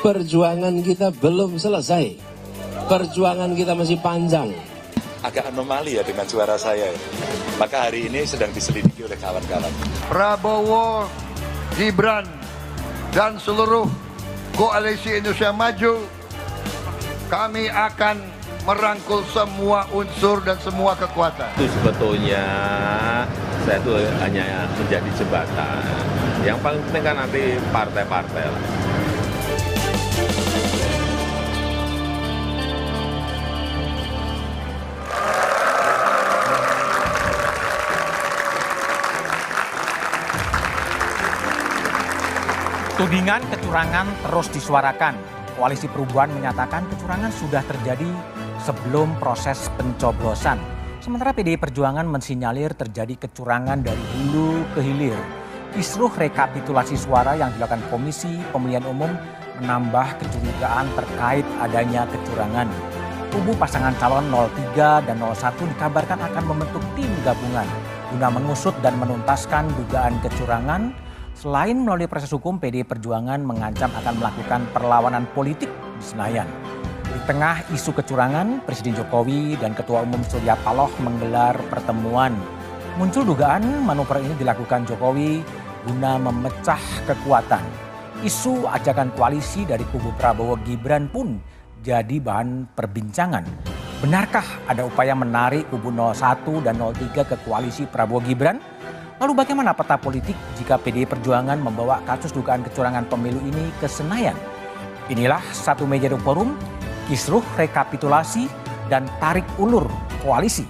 perjuangan kita belum selesai. Perjuangan kita masih panjang. Agak anomali ya dengan suara saya. Maka hari ini sedang diselidiki oleh kawan-kawan. Prabowo, Gibran, dan seluruh koalisi Indonesia Maju, kami akan merangkul semua unsur dan semua kekuatan. Itu sebetulnya saya itu hanya menjadi jembatan. Yang paling penting kan nanti partai-partai lah. Tudingan kecurangan terus disuarakan. Koalisi Perubahan menyatakan kecurangan sudah terjadi sebelum proses pencoblosan. Sementara PDI Perjuangan mensinyalir terjadi kecurangan dari hulu ke hilir. Kisruh rekapitulasi suara yang dilakukan Komisi Pemilihan Umum menambah kecurigaan terkait adanya kecurangan. Kubu pasangan calon 03 dan 01 dikabarkan akan membentuk tim gabungan guna mengusut dan menuntaskan dugaan kecurangan. Selain melalui proses hukum, PDI Perjuangan mengancam akan melakukan perlawanan politik di Senayan. Di tengah isu kecurangan, Presiden Jokowi dan Ketua Umum Surya Paloh menggelar pertemuan. Muncul dugaan manuver ini dilakukan Jokowi guna memecah kekuatan. Isu ajakan koalisi dari kubu Prabowo Gibran pun jadi bahan perbincangan. Benarkah ada upaya menarik kubu 01 dan 03 ke koalisi Prabowo Gibran? Lalu bagaimana peta politik jika PDI Perjuangan membawa kasus dugaan kecurangan pemilu ini ke Senayan? Inilah Satu Meja dan Forum, kisruh rekapitulasi dan tarik ulur koalisi.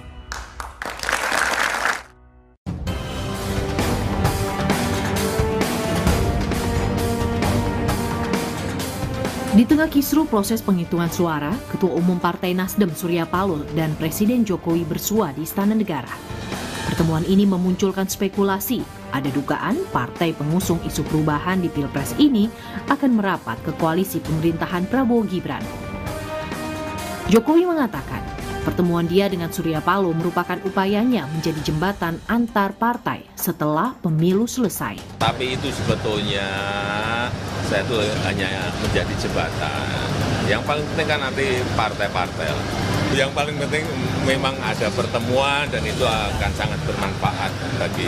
Di tengah kisruh proses penghitungan suara, Ketua Umum Partai Nasdem Surya Paloh dan Presiden Jokowi bersua di Istana Negara. Pertemuan ini memunculkan spekulasi, ada dugaan partai pengusung isu perubahan di Pilpres ini akan merapat ke koalisi pemerintahan Prabowo Gibran. Jokowi mengatakan, pertemuan dia dengan Surya Paloh merupakan upayanya menjadi jembatan antar partai setelah pemilu selesai. Tapi itu sebetulnya saya itu hanya menjadi jembatan. Yang paling penting kan nanti partai-partai lah. Yang paling penting memang ada pertemuan dan itu akan sangat bermanfaat bagi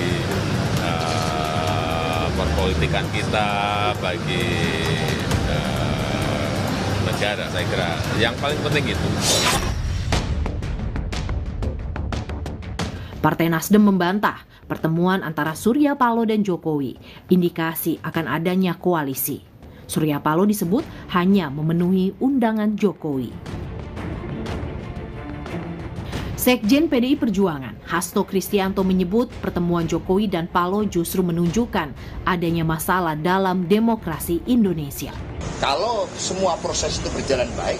perpolitikan kita, bagi negara saya kira. Yang paling penting itu. Partai Nasdem membantah pertemuan antara Surya Paloh dan Jokowi, indikasi akan adanya koalisi. Surya Paloh disebut hanya memenuhi undangan Jokowi. Sekjen PDI Perjuangan, Hasto Kristianto menyebut pertemuan Jokowi dan Paloh justru menunjukkan adanya masalah dalam demokrasi Indonesia. Kalau semua proses itu berjalan baik,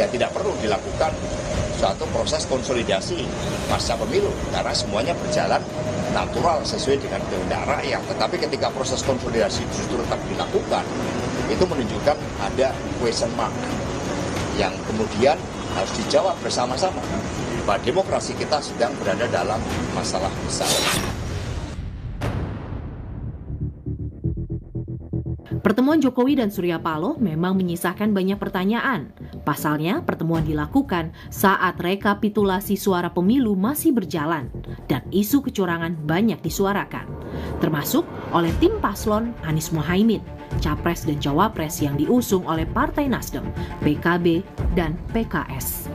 ya tidak perlu dilakukan suatu proses konsolidasi masa pemilu, karena semuanya berjalan natural sesuai dengan kehendak rakyat. Tetapi ketika proses konsolidasi justru tetap dilakukan, itu menunjukkan ada question mark yang kemudian harus dijawab bersama-sama. Bahwa demokrasi kita sedang berada dalam masalah besar. Pertemuan Jokowi dan Surya Paloh memang menyisakan banyak pertanyaan. Pasalnya, pertemuan dilakukan saat rekapitulasi suara pemilu masih berjalan dan isu kecurangan banyak disuarakan, termasuk oleh tim paslon Anies Mohaimin, Capres dan Cawapres yang diusung oleh Partai Nasdem, PKB, dan PKS.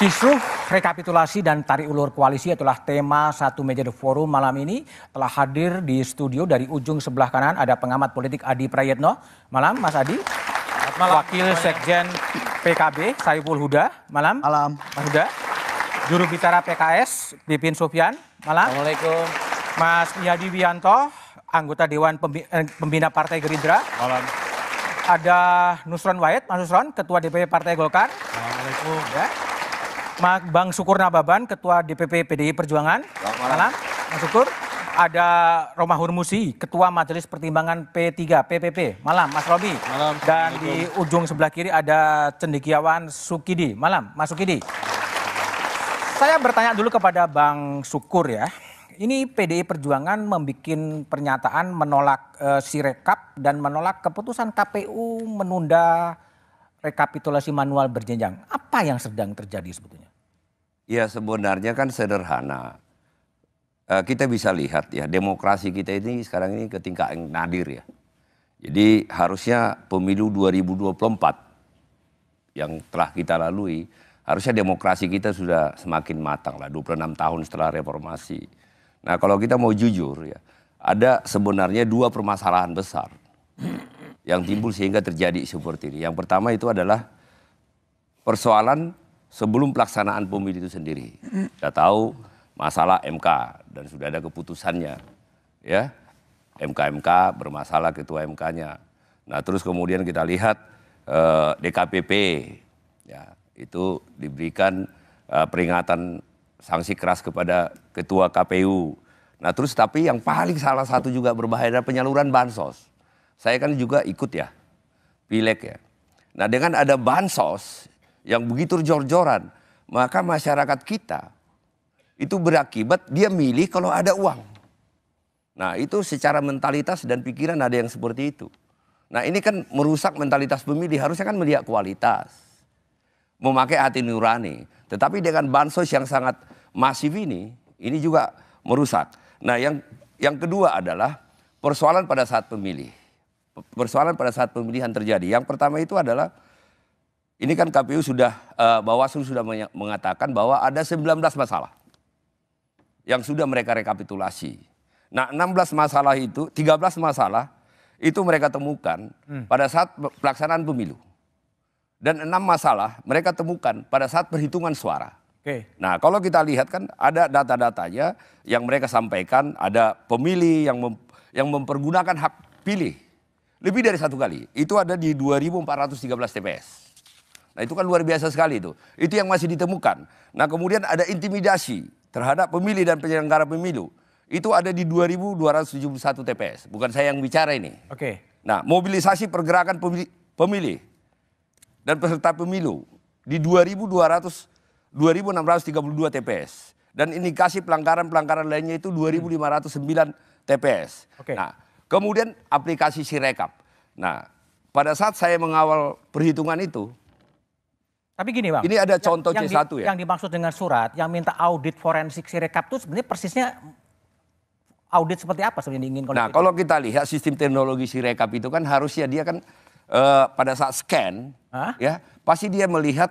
Kisruh rekapitulasi dan tarik ulur koalisi adalah tema Satu Meja The Forum malam ini. Telah hadir di studio dari ujung sebelah kanan ada pengamat politik Adi Prayitno. Malam Mas Adi. Malam. Wakil Sekjen PKB Saiful Huda. Malam. Malam. Mas Huda. Juru bicara PKS Pipin Sofyan. Malam. Assalamualaikum. Mas Yadi Wianto, anggota Dewan Pembina Partai Gerindra. Malam. Ada Nusron Wahid, Mas Nusron, Ketua DPP Partai Golkar. Assalamualaikum. Ya. Bang Syukur Nababan, Ketua DPP PDI Perjuangan. Selamat malam, Mas Syukur. Ada Romahurmuziy, Ketua Majelis Pertimbangan P3 PPP. Malam, Mas Robi. Malam. Dan di ujung sebelah kiri ada cendekiawan Sukidi. Malam, Mas Sukidi. Saya bertanya dulu kepada Bang Syukur ya. ini PDI Perjuangan membuat pernyataan menolak Sirekap dan menolak keputusan KPU menunda rekapitulasi manual berjenjang. Apa yang sedang terjadi sebetulnya? Ya sebenarnya kan sederhana. Kita bisa lihat ya demokrasi kita ini sekarang ini ke tingkat yang nadir ya. Jadi harusnya pemilu 2024 yang telah kita lalui, harusnya demokrasi kita sudah semakin matang lah 26 tahun setelah reformasi. Nah kalau kita mau jujur ya, ada sebenarnya dua permasalahan besar yang timbul sehingga terjadi seperti ini. Yang pertama itu adalah persoalan sebelum pelaksanaan pemilu itu sendiri. Kita tahu masalah MK dan sudah ada keputusannya ya. MK bermasalah ketua MK-nya. Nah, terus kemudian kita lihat DKPP ya, itu diberikan peringatan sanksi keras kepada ketua KPU. Nah, terus tapi yang paling salah satu juga berbahaya adalah penyaluran bansos. Saya kan juga ikut ya Pileg ya. Nah, dengan ada bansos yang begitu jor-joran, maka masyarakat kita itu berakibat dia milih kalau ada uang. Nah itu secara mentalitas dan pikiran ada yang seperti itu. Nah ini kan merusak mentalitas pemilih, harusnya kan melihat kualitas. Memakai hati nurani. Tetapi dengan bansos yang sangat masif ini juga merusak. Nah yang kedua adalah persoalan pada saat pemilih. Persoalan pada saat pemilihan terjadi. Yang pertama itu adalah ini kan KPU sudah, Bawaslu sudah mengatakan bahwa ada 19 masalah yang sudah mereka rekapitulasi. Nah 16 masalah itu, 13 masalah itu mereka temukan pada saat pelaksanaan pemilu. Dan 6 masalah mereka temukan pada saat perhitungan suara. Okay. Nah kalau kita lihat kan ada data-datanya yang mereka sampaikan, ada pemilih yang mempergunakan hak pilih lebih dari satu kali. Itu ada di 2.413 TPS. Nah itu kan luar biasa sekali itu. Itu yang masih ditemukan. Nah kemudian ada intimidasi terhadap pemilih dan penyelenggara pemilu, itu ada di 2.271 TPS. Bukan saya yang bicara ini. Oke. Nah, mobilisasi pergerakan pemilih dan peserta pemilu di 2.632 TPS. Dan indikasi pelanggaran-pelanggaran lainnya itu 2.509 TPS. Oke. Nah, kemudian aplikasi Sirekap. Nah, pada saat saya mengawal perhitungan itu, tapi gini Bang, ini ada contoh C1 ya. Yang dimaksud dengan surat, yang minta audit forensik Sirekap itu sebenarnya persisnya audit seperti apa sebenarnya diinginkan? Nah kalau kita lihat sistem teknologi Sirekap itu kan harusnya dia kan pada saat scan, ya pasti dia melihat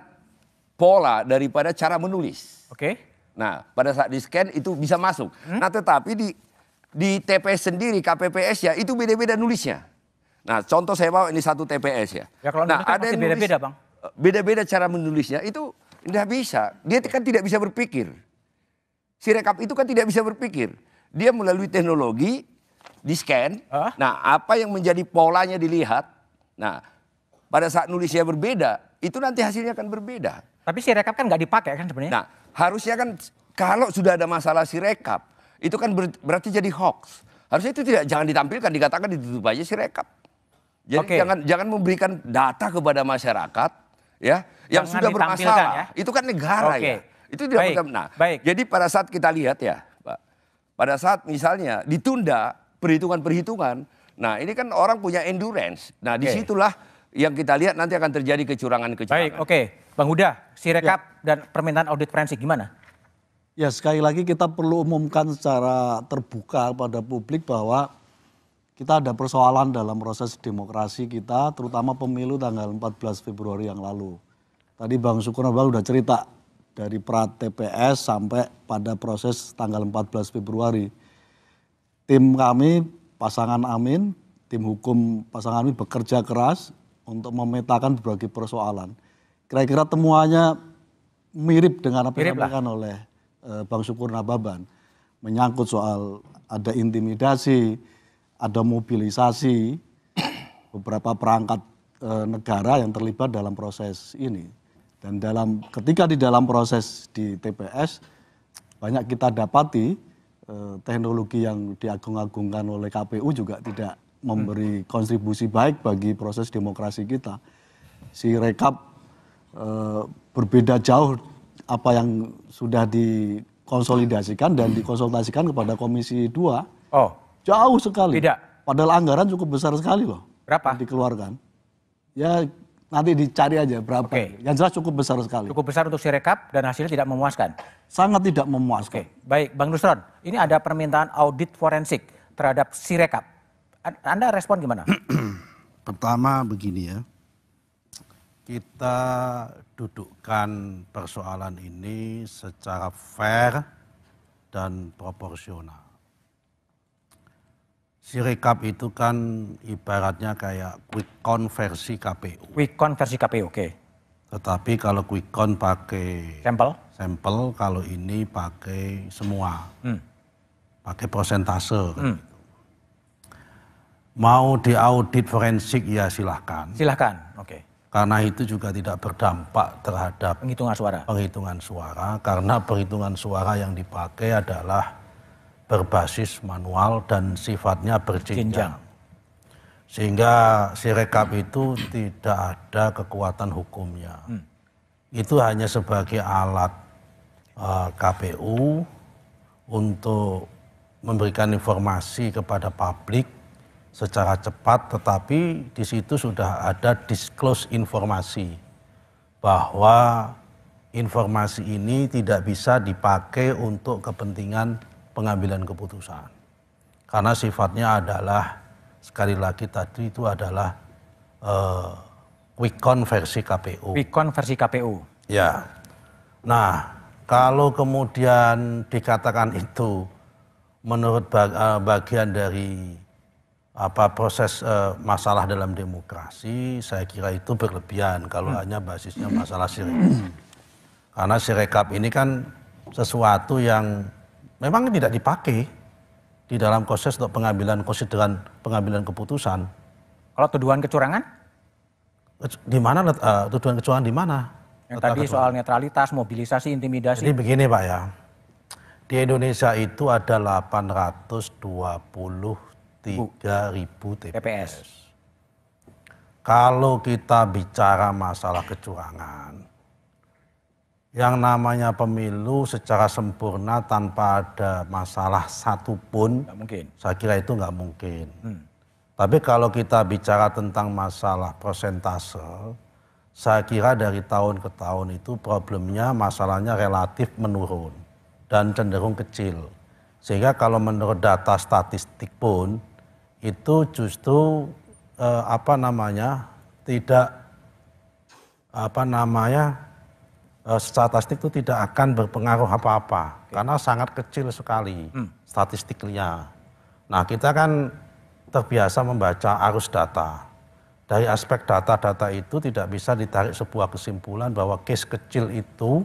pola daripada cara menulis. Oke. Okay. Nah pada saat di scan itu bisa masuk. Nah tetapi di TPS sendiri KPPS ya itu beda-beda nulisnya. Nah contoh saya bawa ini satu TPS ya. Ya kalau nah, ada beda-beda Bang. Beda-beda cara menulisnya itu tidak bisa. Dia kan tidak bisa berpikir. Sirekap itu kan tidak bisa berpikir. Dia melalui teknologi, di scan. Nah apa yang menjadi polanya dilihat. Nah pada saat nulisnya berbeda, itu nanti hasilnya akan berbeda. Tapi Sirekap kan nggak dipakai kan sebenarnya? Nah harusnya kan kalau sudah ada masalah Sirekap, itu kan berarti jadi hoax. Harusnya itu tidak, jangan ditampilkan, dikatakan ditutup aja Sirekap. Jadi okay. jangan memberikan data kepada masyarakat. Ya, yang jangan sudah bermasalah, ya? Itu kan negara okay. Ya. Itu tidak baik. Nah, baik. Jadi pada saat kita lihat ya, Pak, pada saat misalnya ditunda perhitungan, nah ini kan orang punya endurance. Nah okay. Disitulah yang kita lihat nanti akan terjadi kecurangan. Baik, oke, okay. Bang Huda, Sirekap ya. Dan permintaan audit forensik gimana? Ya sekali lagi kita perlu umumkan secara terbuka pada publik bahwa kita ada persoalan dalam proses demokrasi kita, terutama pemilu tanggal 14 Februari yang lalu. Tadi Bang Syukur Nababan sudah cerita dari pra TPS sampai pada proses tanggal 14 Februari. Tim kami, pasangan Amin, tim hukum pasangan Amin bekerja keras untuk memetakan berbagai persoalan. Kira-kira temuannya mirip dengan apa yang disampaikan oleh Bang Syukur Nababan. Menyangkut soal ada intimidasi, ada mobilisasi beberapa perangkat negara yang terlibat dalam proses ini. Dan ketika di dalam proses di TPS, banyak kita dapati teknologi yang diagung-agungkan oleh KPU juga tidak memberi kontribusi baik bagi proses demokrasi kita. Sirekap berbeda jauh apa yang sudah di dikonsolidasikan dan dikonsultasikan kepada Komisi 2. Oh. Jauh sekali. Tidak. Padahal anggaran cukup besar sekali loh. Berapa? Dikeluarkan. Ya nanti dicari aja berapa. Okay. Yang jelas cukup besar sekali. Cukup besar untuk Sirekap dan hasilnya tidak memuaskan. Sangat tidak memuaskan. Okay. Baik, Bang Nusron, ini ada permintaan audit forensik terhadap Sirekap. Anda respon gimana? Pertama begini ya. Kita dudukkan persoalan ini secara fair dan proporsional. Sirekap itu kan ibaratnya kayak quick count versi KPU. Quick count versi KPU, oke. Okay. Tetapi kalau quick count pakai sampel, kalau ini pakai semua, pakai persentase. Kan gitu. Mau diaudit forensik ya silahkan. Silahkan, oke. Okay. Karena itu juga tidak berdampak terhadap penghitungan suara. Penghitungan suara, karena penghitungan suara yang dipakai adalah berbasis manual dan sifatnya berjenjang. Sehingga Sirekap itu tidak ada kekuatan hukumnya. Itu hanya sebagai alat KPU untuk memberikan informasi kepada publik secara cepat, tetapi di situ sudah ada disclose informasi bahwa informasi ini tidak bisa dipakai untuk kepentingan pengambilan keputusan. Karena sifatnya adalah, sekali lagi tadi itu adalah quick count versi KPU. Quick count versi KPU. Ya. Nah, kalau kemudian dikatakan itu menurut bagian dari proses masalah dalam demokrasi, saya kira itu berlebihan kalau hanya basisnya masalah Sirekap. Karena Sirekap ini kan sesuatu yang memang tidak dipakai di dalam proses untuk pengambilan keputusan. Kalau tuduhan kecurangan? Di mana tuduhan kecurangan di mana? Yang tadi kecurangan. Soal netralitas, mobilisasi, intimidasi. Jadi begini Pak ya, di Indonesia itu ada 823.000 TPS. Kalau kita bicara masalah kecurangan, yang namanya pemilu secara sempurna tanpa ada masalah satupun, saya kira itu nggak mungkin. Tapi kalau kita bicara tentang masalah persentase, saya kira dari tahun ke tahun itu problemnya, masalahnya relatif menurun dan cenderung kecil. Sehingga kalau menurut data statistik pun, itu justru statistik itu tidak akan berpengaruh apa-apa karena sangat kecil sekali statistiknya. Nah, kita kan terbiasa membaca arus data. Dari aspek data-data itu tidak bisa ditarik sebuah kesimpulan bahwa case kecil itu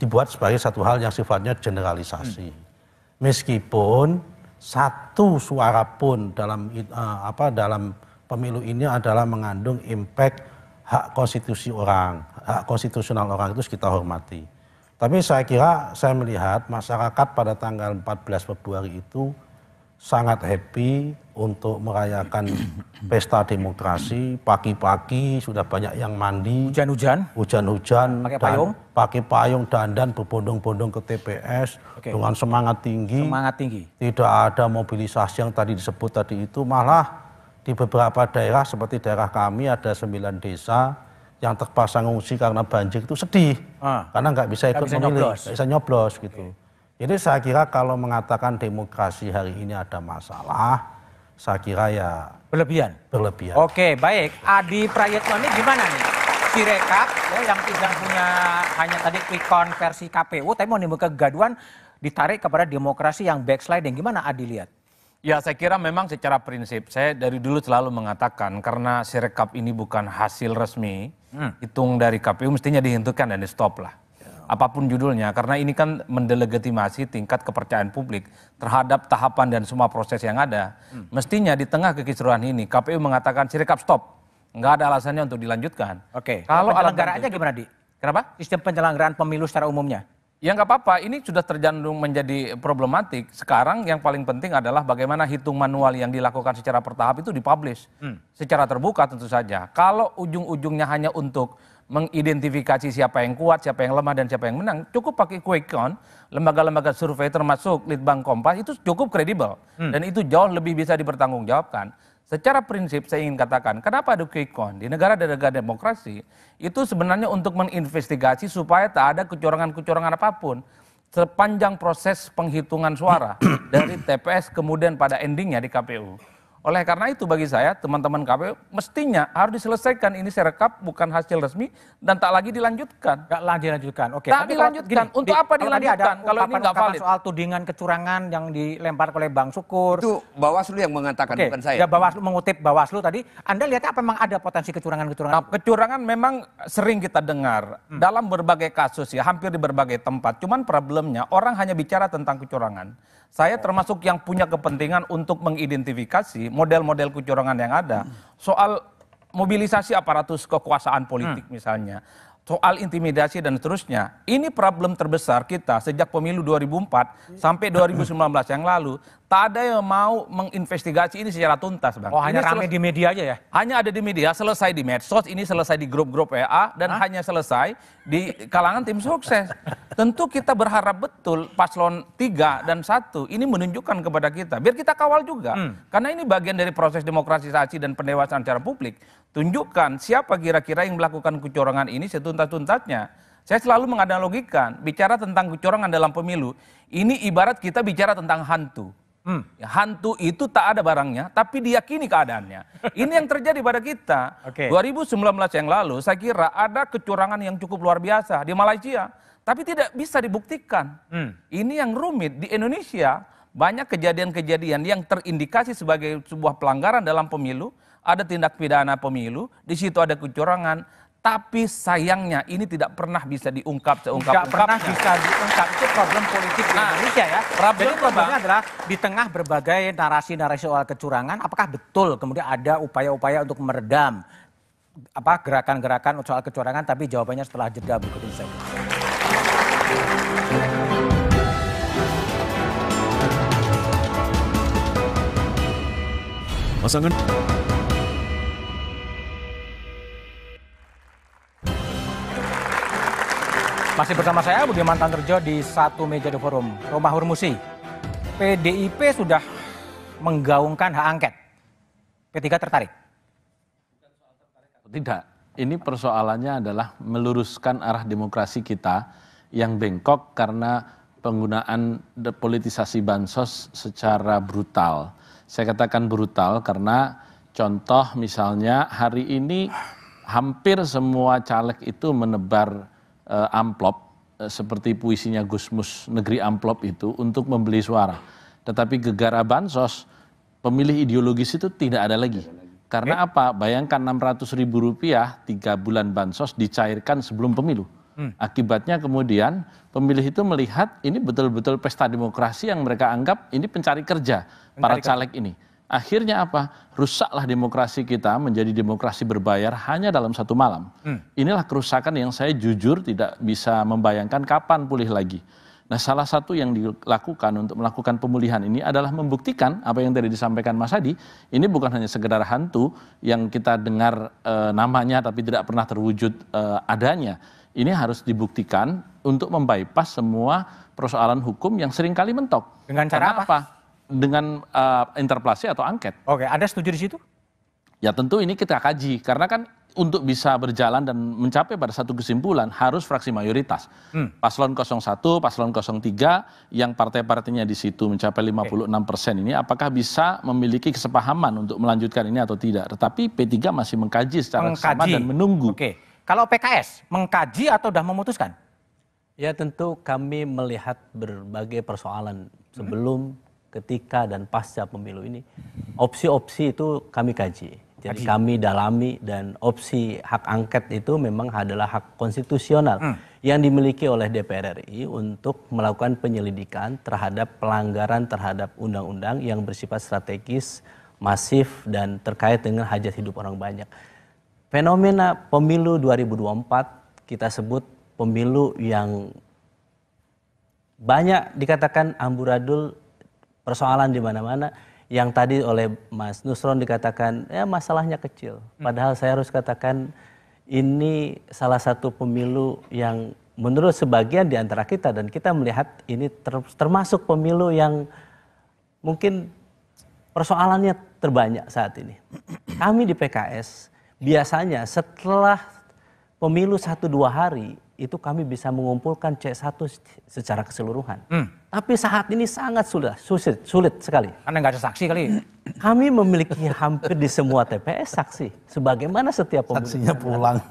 dibuat sebagai satu hal yang sifatnya generalisasi. Meskipun satu suara pun dalam pemilu ini adalah mengandung impact hak konstitusi orang, hak konstitusional orang, itu kita hormati. Tapi saya kira, saya melihat masyarakat pada tanggal 14 Februari itu sangat happy untuk merayakan pesta demokrasi. Pagi-pagi sudah banyak yang mandi. Hujan-hujan. Hujan-hujan. Pakai payung. Pakai payung dandan berbondong-bondong ke TPS. Okay. Dengan semangat tinggi. Semangat tinggi. Tidak ada mobilisasi yang tadi disebut tadi itu. Malah di beberapa daerah seperti daerah kami ada 9 desa yang terpaksa ngungsi karena banjir, itu sedih. Karena nggak bisa ikut memilih. Nggak bisa nyoblos gitu. Okay. Jadi saya kira kalau mengatakan demokrasi hari ini ada masalah, saya kira ya berlebihan. Berlebihan. Oke, baik. Adi Prayitno, ini gimana nih? Sirekap ya, yang tidak punya hanya tadi quick count versi KPU, tapi mau menimbulkan kegaduhan, ditarik kepada demokrasi yang backsliding. Gimana Adi lihat? Ya, saya kira memang secara prinsip saya dari dulu selalu mengatakan karena Sirekap ini bukan hasil resmi, hitung dari KPU mestinya dihentikan dan di stop lah. Apapun judulnya, karena ini kan mendelegitimasi tingkat kepercayaan publik terhadap tahapan dan semua proses yang ada. Mestinya di tengah kekisruhan ini, KPU mengatakan Sirekap stop. Nggak ada alasannya untuk dilanjutkan. Oke, kalau penyelenggaraannya gimana, Di? Kenapa? Sistem penyelenggaraan pemilu secara umumnya? Ya nggak apa-apa, ini sudah terjandung menjadi problematik. Sekarang yang paling penting adalah bagaimana hitung manual yang dilakukan secara bertahap itu dipublish. Secara terbuka tentu saja. Kalau ujung-ujungnya hanya untuk mengidentifikasi siapa yang kuat, siapa yang lemah, dan siapa yang menang. Cukup pakai quick count, lembaga-lembaga survei termasuk Litbang Kompas itu cukup kredibel. Dan itu jauh lebih bisa dipertanggungjawabkan. Secara prinsip saya ingin katakan, kenapa ada quick count? Di negara-negara demokrasi, itu sebenarnya untuk menginvestigasi supaya tak ada kecurangan-kecurangan apapun. Sepanjang proses penghitungan suara dari TPS kemudian pada endingnya di KPU. Oleh karena itu bagi saya, teman-teman KPU mestinya harus diselesaikan. Ini Sirekap bukan hasil resmi dan tak lagi dilanjutkan. Gak lagi dilanjutkan, oke. Tak dilanjutkan, gini, untuk apa dilanjutkan kalau ini nggak valid? Soal tudingan kecurangan yang dilempar oleh Bang Syukur. Itu Bawaslu yang mengatakan, bukan saya. Ya Bawaslu, mengutip Bawaslu tadi. Anda lihat apa memang ada potensi kecurangan-kecurangan? Nah, kecurangan memang sering kita dengar dalam berbagai kasus ya, hampir di berbagai tempat. Cuman problemnya orang hanya bicara tentang kecurangan. Saya termasuk yang punya kepentingan untuk mengidentifikasi model-model kecurangan yang ada. Soal mobilisasi aparatus kekuasaan politik misalnya. Soal intimidasi dan seterusnya. Ini problem terbesar kita sejak pemilu 2004 sampai 2019 yang lalu. Tak ada yang mau menginvestigasi ini secara tuntas, Bang. Oh, hanya ramai di media aja ya? Hanya ada di media, selesai di medsos, ini selesai di grup-grup WA, dan hanya selesai di kalangan tim sukses. Tentu kita berharap betul paslon 3 dan 1 ini menunjukkan kepada kita. Biar kita kawal juga. Karena ini bagian dari proses demokratisasi dan pendewasaan secara publik. Tunjukkan siapa kira-kira yang melakukan kecurangan ini setuntas-tuntasnya. Saya selalu menganalogikan, bicara tentang kecurangan dalam pemilu, ini ibarat kita bicara tentang hantu. Ya, hantu itu tak ada barangnya, tapi diyakini keadaannya. Ini yang terjadi pada kita. 2019 yang lalu, saya kira ada kecurangan yang cukup luar biasa di Malaysia, tapi tidak bisa dibuktikan. Ini yang rumit di Indonesia. Banyak kejadian-kejadian yang terindikasi sebagai sebuah pelanggaran dalam pemilu. Ada tindak pidana pemilu, di situ ada kecurangan. Tapi sayangnya ini tidak pernah bisa diungkap seungkap-ungkapnya. Tidak pernah bisa diungkap, itu problem politik di Indonesia ya. Jadi problemnya adalah di tengah berbagai narasi-narasi soal kecurangan, apakah betul kemudian ada upaya-upaya untuk meredam gerakan-gerakan soal kecurangan, tapi jawabannya setelah jeda berikut ini. Pasangan masih bersama saya, Budi Mantan Terjo di Satu Meja The Forum. Romahurmuziy, PDIP sudah menggaungkan hak angket. P3 tertarik? Tidak. Ini persoalannya adalah meluruskan arah demokrasi kita yang bengkok karena penggunaan depolitisasi bansos secara brutal. Saya katakan brutal karena contoh misalnya hari ini hampir semua caleg itu menebar amplop seperti puisinya Gusmus Negeri Amplop itu untuk membeli suara. Tetapi gegara bansos, pemilih ideologis itu tidak ada lagi. Karena apa? Bayangkan Rp600.000 3 bulan bansos dicairkan sebelum pemilu. Akibatnya kemudian pemilih itu melihat ini betul-betul pesta demokrasi yang mereka anggap ini pencari kerja para caleg ini. Akhirnya apa? Rusaklah demokrasi kita menjadi demokrasi berbayar hanya dalam 1 malam. Inilah kerusakan yang saya jujur tidak bisa membayangkan kapan pulih lagi. Nah, salah satu yang dilakukan untuk melakukan pemulihan ini adalah membuktikan apa yang tadi disampaikan Mas Adi. Ini bukan hanya sekedar hantu yang kita dengar namanya tapi tidak pernah terwujud adanya. Ini harus dibuktikan untuk membypass semua persoalan hukum yang seringkali mentok. Dengan cara apa? Dengan interpelasi atau angket. Oke, Anda setuju di situ? Ya tentu ini kita kaji, karena kan untuk bisa berjalan dan mencapai pada satu kesimpulan harus fraksi mayoritas. Paslon 01, paslon 03 yang partai-partainya di situ mencapai 56% ini apakah bisa memiliki kesepahaman untuk melanjutkan ini atau tidak. Tetapi P3 masih mengkaji secara bersama dan menunggu. Oke. Kalau PKS mengkaji atau sudah memutuskan? Ya tentu kami melihat berbagai persoalan sebelum ketika dan pasca pemilu ini, opsi-opsi itu kami kaji. Jadi kami dalami, dan opsi hak angket itu memang adalah hak konstitusional yang dimiliki oleh DPR RI untuk melakukan penyelidikan terhadap pelanggaran terhadap undang-undang yang bersifat strategis, masif, dan terkait dengan hajat hidup orang banyak. Fenomena pemilu 2024 kita sebut pemilu yang banyak dikatakan amburadul, persoalan di mana-mana, yang tadi oleh Mas Nusron dikatakan, ya masalahnya kecil. Padahal saya harus katakan ini salah satu pemilu yang menurut sebagian di antara kita, dan kita melihat ini termasuk pemilu yang mungkin persoalannya terbanyak saat ini. Kami di PKS biasanya setelah pemilu 1-2 hari itu kami bisa mengumpulkan C1 secara keseluruhan. Tapi saat ini sangat sulit sekali. Anda nggak ada saksi kali? Kami memiliki hampir di semua TPS saksi. Sebagaimana setiap pemilu. Saksinya pulang.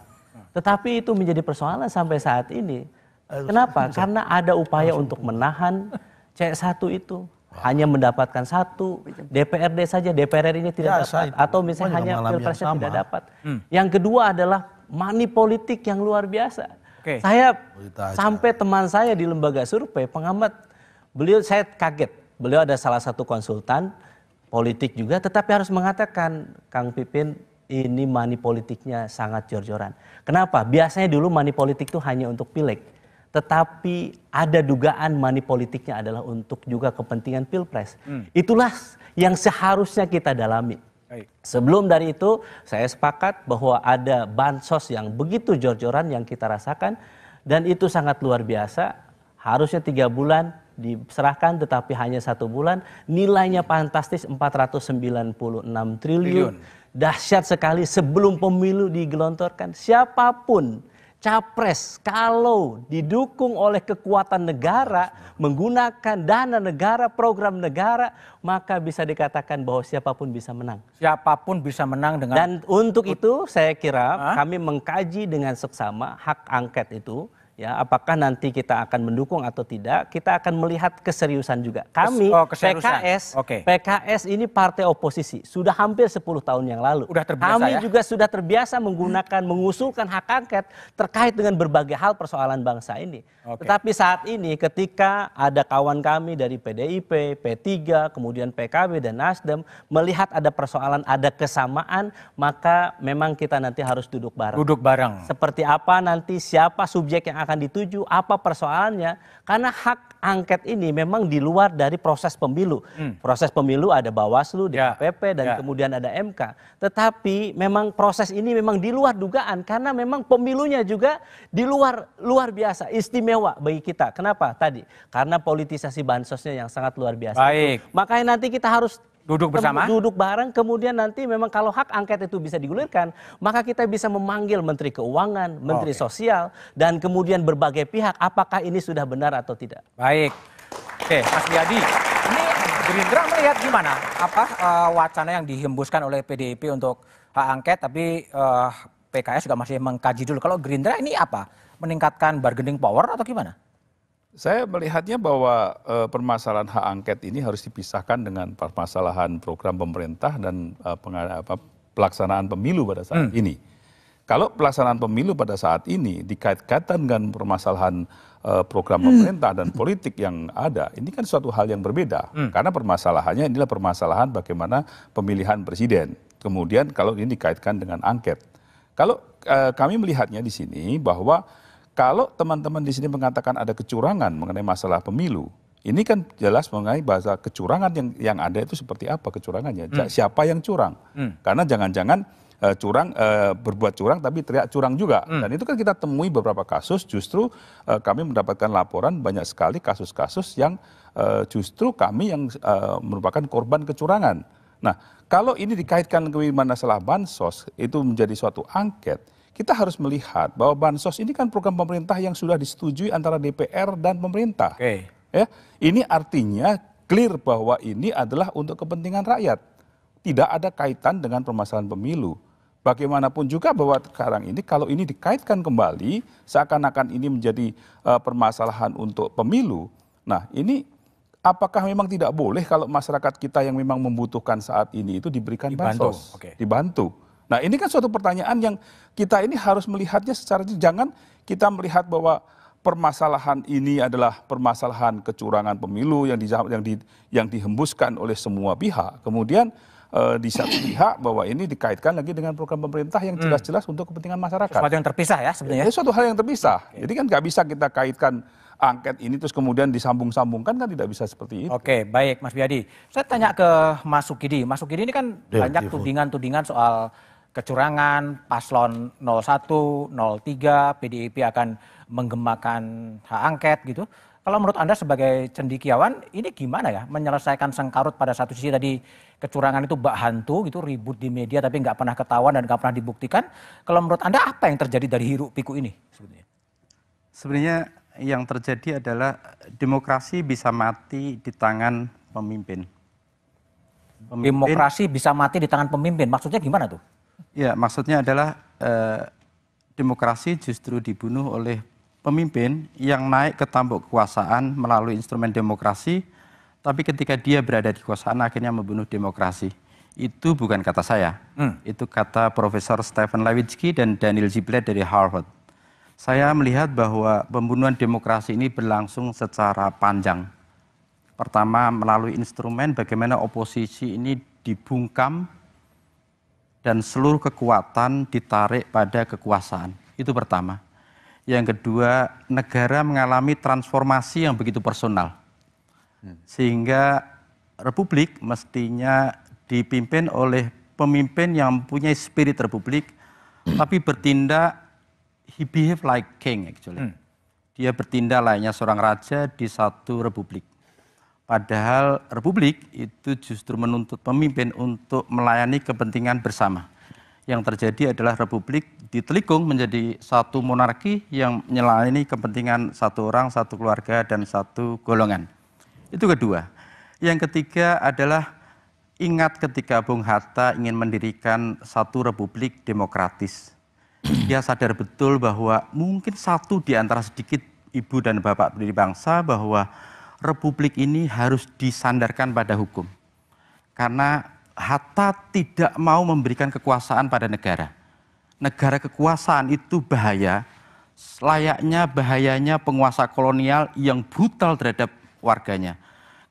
Tetapi itu menjadi persoalan sampai saat ini. Kenapa? Karena ada upaya untuk menahan C1 itu. Hanya mendapatkan satu, DPRD saja, DPR ini tidak dapat. Atau misalnya hanya Pilpresnya tidak dapat. Yang kedua adalah money politik yang luar biasa. Okay. Saya sampai teman saya di lembaga survei, pengamat, beliau saya kaget. Beliau ada salah satu konsultan politik juga, tetapi harus mengatakan, Kang Pipin, ini money politiknya sangat jor-joran. Kenapa? Biasanya dulu money politik itu hanya untuk pileg. Tetapi ada dugaan money politiknya adalah untuk juga kepentingan Pilpres. Itulah yang seharusnya kita dalami. Sebelum dari itu, saya sepakat bahwa ada bansos yang begitu jor-joran yang kita rasakan. Dan itu sangat luar biasa. Harusnya 3 bulan diserahkan, tetapi hanya 1 bulan. Nilainya fantastis, 496 triliun. Dahsyat sekali sebelum pemilu digelontorkan. Siapapun capres kalau didukung oleh kekuatan negara, menggunakan dana negara, program negara, maka bisa dikatakan bahwa siapapun bisa menang. Siapapun bisa menang dengan... Dan untuk itu saya kira kami mengkaji dengan seksama hak angket itu. Ya, apakah nanti kita akan mendukung atau tidak, kita akan melihat keseriusan juga. Kami, PKS, PKS ini partai oposisi, sudah hampir 10 tahun yang lalu. Kami juga sudah terbiasa menggunakan, mengusulkan hak angket terkait dengan berbagai hal persoalan bangsa ini. Tetapi saat ini ketika ada kawan kami dari PDIP, P3, kemudian PKB dan Nasdem, melihat ada persoalan, ada kesamaan, maka memang kita nanti harus duduk bareng. Duduk bareng. Seperti apa nanti, siapa subjek yang akan dituju, apa persoalannya, karena hak angket ini memang di luar dari proses pemilu. Proses pemilu ada Bawaslu, DKPP, dan kemudian ada MK. Tetapi memang proses ini memang di luar dugaan, karena memang pemilunya juga di luar biasa, istimewa bagi kita. Kenapa? Tadi karena politisasi bansosnya yang sangat luar biasa. Baik. Makanya nanti kita harus duduk bersama, duduk bareng, kemudian nanti memang kalau hak angket itu bisa digulirkan, maka kita bisa memanggil Menteri Keuangan, Menteri Sosial, dan kemudian berbagai pihak, apakah ini sudah benar atau tidak. Baik. Oke, Mas Yadi, ini Gerindra melihat gimana? Apa wacana yang dihembuskan oleh PDIP untuk hak angket, tapi PKS juga masih mengkaji dulu. Kalau Gerindra ini apa? Meningkatkan bargaining power atau gimana? Saya melihatnya bahwa permasalahan hak angket ini harus dipisahkan dengan permasalahan program pemerintah dan pelaksanaan pemilu pada saat ini. Kalau pelaksanaan pemilu pada saat ini dikait-kaitkan dengan permasalahan program pemerintah dan politik yang ada, ini kan suatu hal yang berbeda. Karena permasalahannya adalah permasalahan bagaimana pemilihan presiden. Kemudian kalau ini dikaitkan dengan angket. Kalau kami melihatnya di sini bahwa kalau teman-teman di sini mengatakan ada kecurangan mengenai masalah pemilu, ini kan jelas mengenai bahasa kecurangan yang ada itu seperti apa kecurangannya, siapa yang curang. Karena jangan-jangan berbuat curang tapi teriak curang juga. Dan itu kan kita temui beberapa kasus, justru kami mendapatkan laporan banyak sekali kasus-kasus yang justru kami yang merupakan korban kecurangan. Nah, kalau ini dikaitkan ke masalah bansos, itu menjadi suatu angket. Kita harus melihat bahwa bansos ini kan program pemerintah yang sudah disetujui antara DPR dan pemerintah. Ya, ini artinya clear bahwa ini adalah untuk kepentingan rakyat. Tidak ada kaitan dengan permasalahan pemilu. Bagaimanapun juga bahwa sekarang ini kalau ini dikaitkan kembali, seakan-akan ini menjadi permasalahan untuk pemilu. Nah, ini apakah memang tidak boleh kalau masyarakat kita yang memang membutuhkan saat ini itu diberikan bansos, dibantu? Nah, ini kan suatu pertanyaan yang kita ini harus melihatnya secara, jangan kita melihat bahwa permasalahan ini adalah permasalahan kecurangan pemilu yang dihembuskan oleh semua pihak. Kemudian di satu pihak bahwa ini dikaitkan lagi dengan program pemerintah yang jelas-jelas untuk kepentingan masyarakat. Suatu yang terpisah ya sebenarnya. Itu suatu hal yang terpisah. Jadi kan nggak bisa kita kaitkan angket ini terus kemudian disambung-sambungkan, kan tidak bisa seperti itu. Oke, baik Mas Biadi. Saya tanya ke Mas Sukidi. Mas Sukidi ini kan banyak tudingan-tudingan soal kecurangan, paslon 01, 03, PDIP akan menggemakan hak angket gitu. Kalau menurut Anda sebagai cendikiawan, ini gimana ya menyelesaikan sengkarut pada satu sisi tadi kecurangan itu bak hantu gitu, ribut di media tapi nggak pernah ketahuan dan nggak pernah dibuktikan. Kalau menurut Anda apa yang terjadi dari hiruk pikuk ini sebenarnya? Sebenarnya yang terjadi adalah demokrasi bisa mati di tangan pemimpin. Demokrasi bisa mati di tangan pemimpin, maksudnya gimana tuh? Ya, maksudnya adalah demokrasi justru dibunuh oleh pemimpin yang naik ke tampuk kekuasaan melalui instrumen demokrasi, tapi ketika dia berada di kekuasaan akhirnya membunuh demokrasi. Itu bukan kata saya, itu kata Profesor Stephen Lewitsky dan Daniel Giblet dari Harvard. Saya melihat bahwa pembunuhan demokrasi ini berlangsung secara panjang. Pertama melalui instrumen bagaimana oposisi ini dibungkam dan seluruh kekuatan ditarik pada kekuasaan, itu pertama. Yang kedua, negara mengalami transformasi yang begitu personal. Sehingga republik mestinya dipimpin oleh pemimpin yang mempunyai spirit republik, tapi bertindak, he behave like king actually. Dia bertindak layaknya seorang raja di satu republik. Padahal republik itu justru menuntut pemimpin untuk melayani kepentingan bersama. Yang terjadi adalah republik ditelikung menjadi satu monarki yang melayani kepentingan satu orang, satu keluarga, dan satu golongan. Itu kedua. Yang ketiga adalah ingat ketika Bung Hatta ingin mendirikan satu republik demokratis. Dia sadar betul bahwa mungkin satu di antara sedikit ibu dan bapak pendiri bangsa bahwa republik ini harus disandarkan pada hukum. Karena Hatta tidak mau memberikan kekuasaan pada negara. Negara kekuasaan itu bahaya, layaknya bahayanya penguasa kolonial yang brutal terhadap warganya.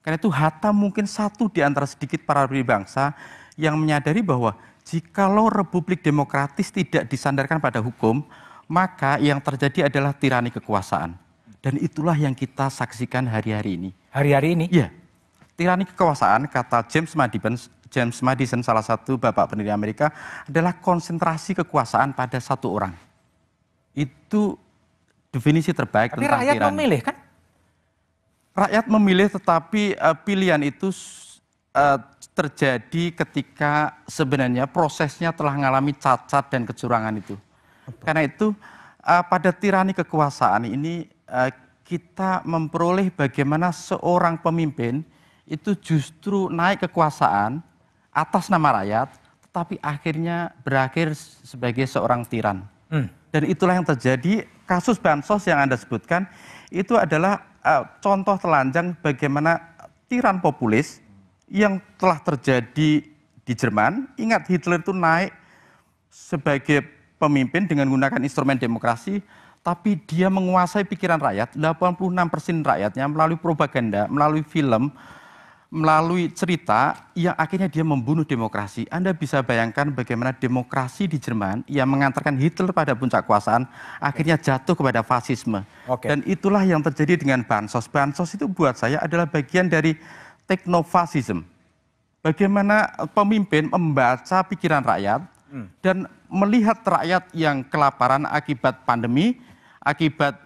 Karena itu Hatta mungkin satu di antara sedikit para pendiri bangsa yang menyadari bahwa jikalau republik demokratis tidak disandarkan pada hukum, maka yang terjadi adalah tirani kekuasaan. Dan itulah yang kita saksikan hari-hari ini. Hari-hari ini? Iya. Tirani kekuasaan, kata James Madison, salah satu bapak pendiri Amerika, adalah konsentrasi kekuasaan pada satu orang. Itu definisi terbaik tapi tentang rakyat tirani. Memilih kan? Rakyat memilih, tetapi pilihan itu terjadi ketika sebenarnya prosesnya telah mengalami cacat dan kecurangan itu. Betul. Karena itu pada tirani kekuasaan ini kita memperoleh bagaimana seorang pemimpin itu justru naik kekuasaan atas nama rakyat, tetapi akhirnya berakhir sebagai seorang tiran. Dan itulah yang terjadi, kasus bansos yang Anda sebutkan, itu adalah contoh telanjang bagaimana tiran populis yang telah terjadi di Jerman. Ingat, Hitler itu naik sebagai pemimpin dengan menggunakan instrumen demokrasi, tapi dia menguasai pikiran rakyat, 86% rakyatnya melalui propaganda, melalui film, melalui cerita yang akhirnya dia membunuh demokrasi. Anda bisa bayangkan bagaimana demokrasi di Jerman yang mengantarkan Hitler pada puncak kekuasaan akhirnya jatuh kepada fasisme. Dan itulah yang terjadi dengan bansos. Bansos itu buat saya adalah bagian dari teknofasisme. Bagaimana pemimpin membaca pikiran rakyat dan melihat rakyat yang kelaparan akibat pandemi, akibat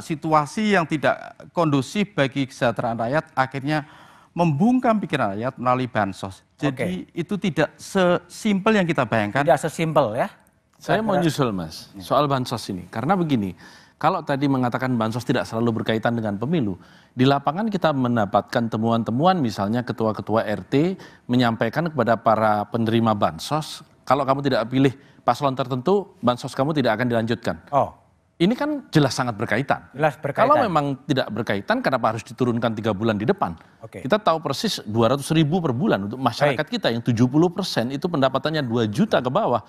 situasi yang tidak kondusif bagi kesejahteraan rakyat, akhirnya membungkam pikiran rakyat melalui bansos. Jadi itu tidak sesimpel yang kita bayangkan. Tidak sesimpel ya. Saya mau nyusul Mas soal bansos ini. Karena begini, kalau tadi mengatakan bansos tidak selalu berkaitan dengan pemilu, di lapangan kita mendapatkan temuan-temuan, misalnya ketua-ketua RT menyampaikan kepada para penerima bansos, kalau kamu tidak pilih paslon tertentu, bansos kamu tidak akan dilanjutkan. Ini kan jelas sangat berkaitan. Jelas berkaitan. Kalau memang tidak berkaitan, kenapa harus diturunkan 3 bulan di depan? Kita tahu persis 200.000 per bulan untuk masyarakat kita yang 70% itu pendapatannya 2 juta ke bawah.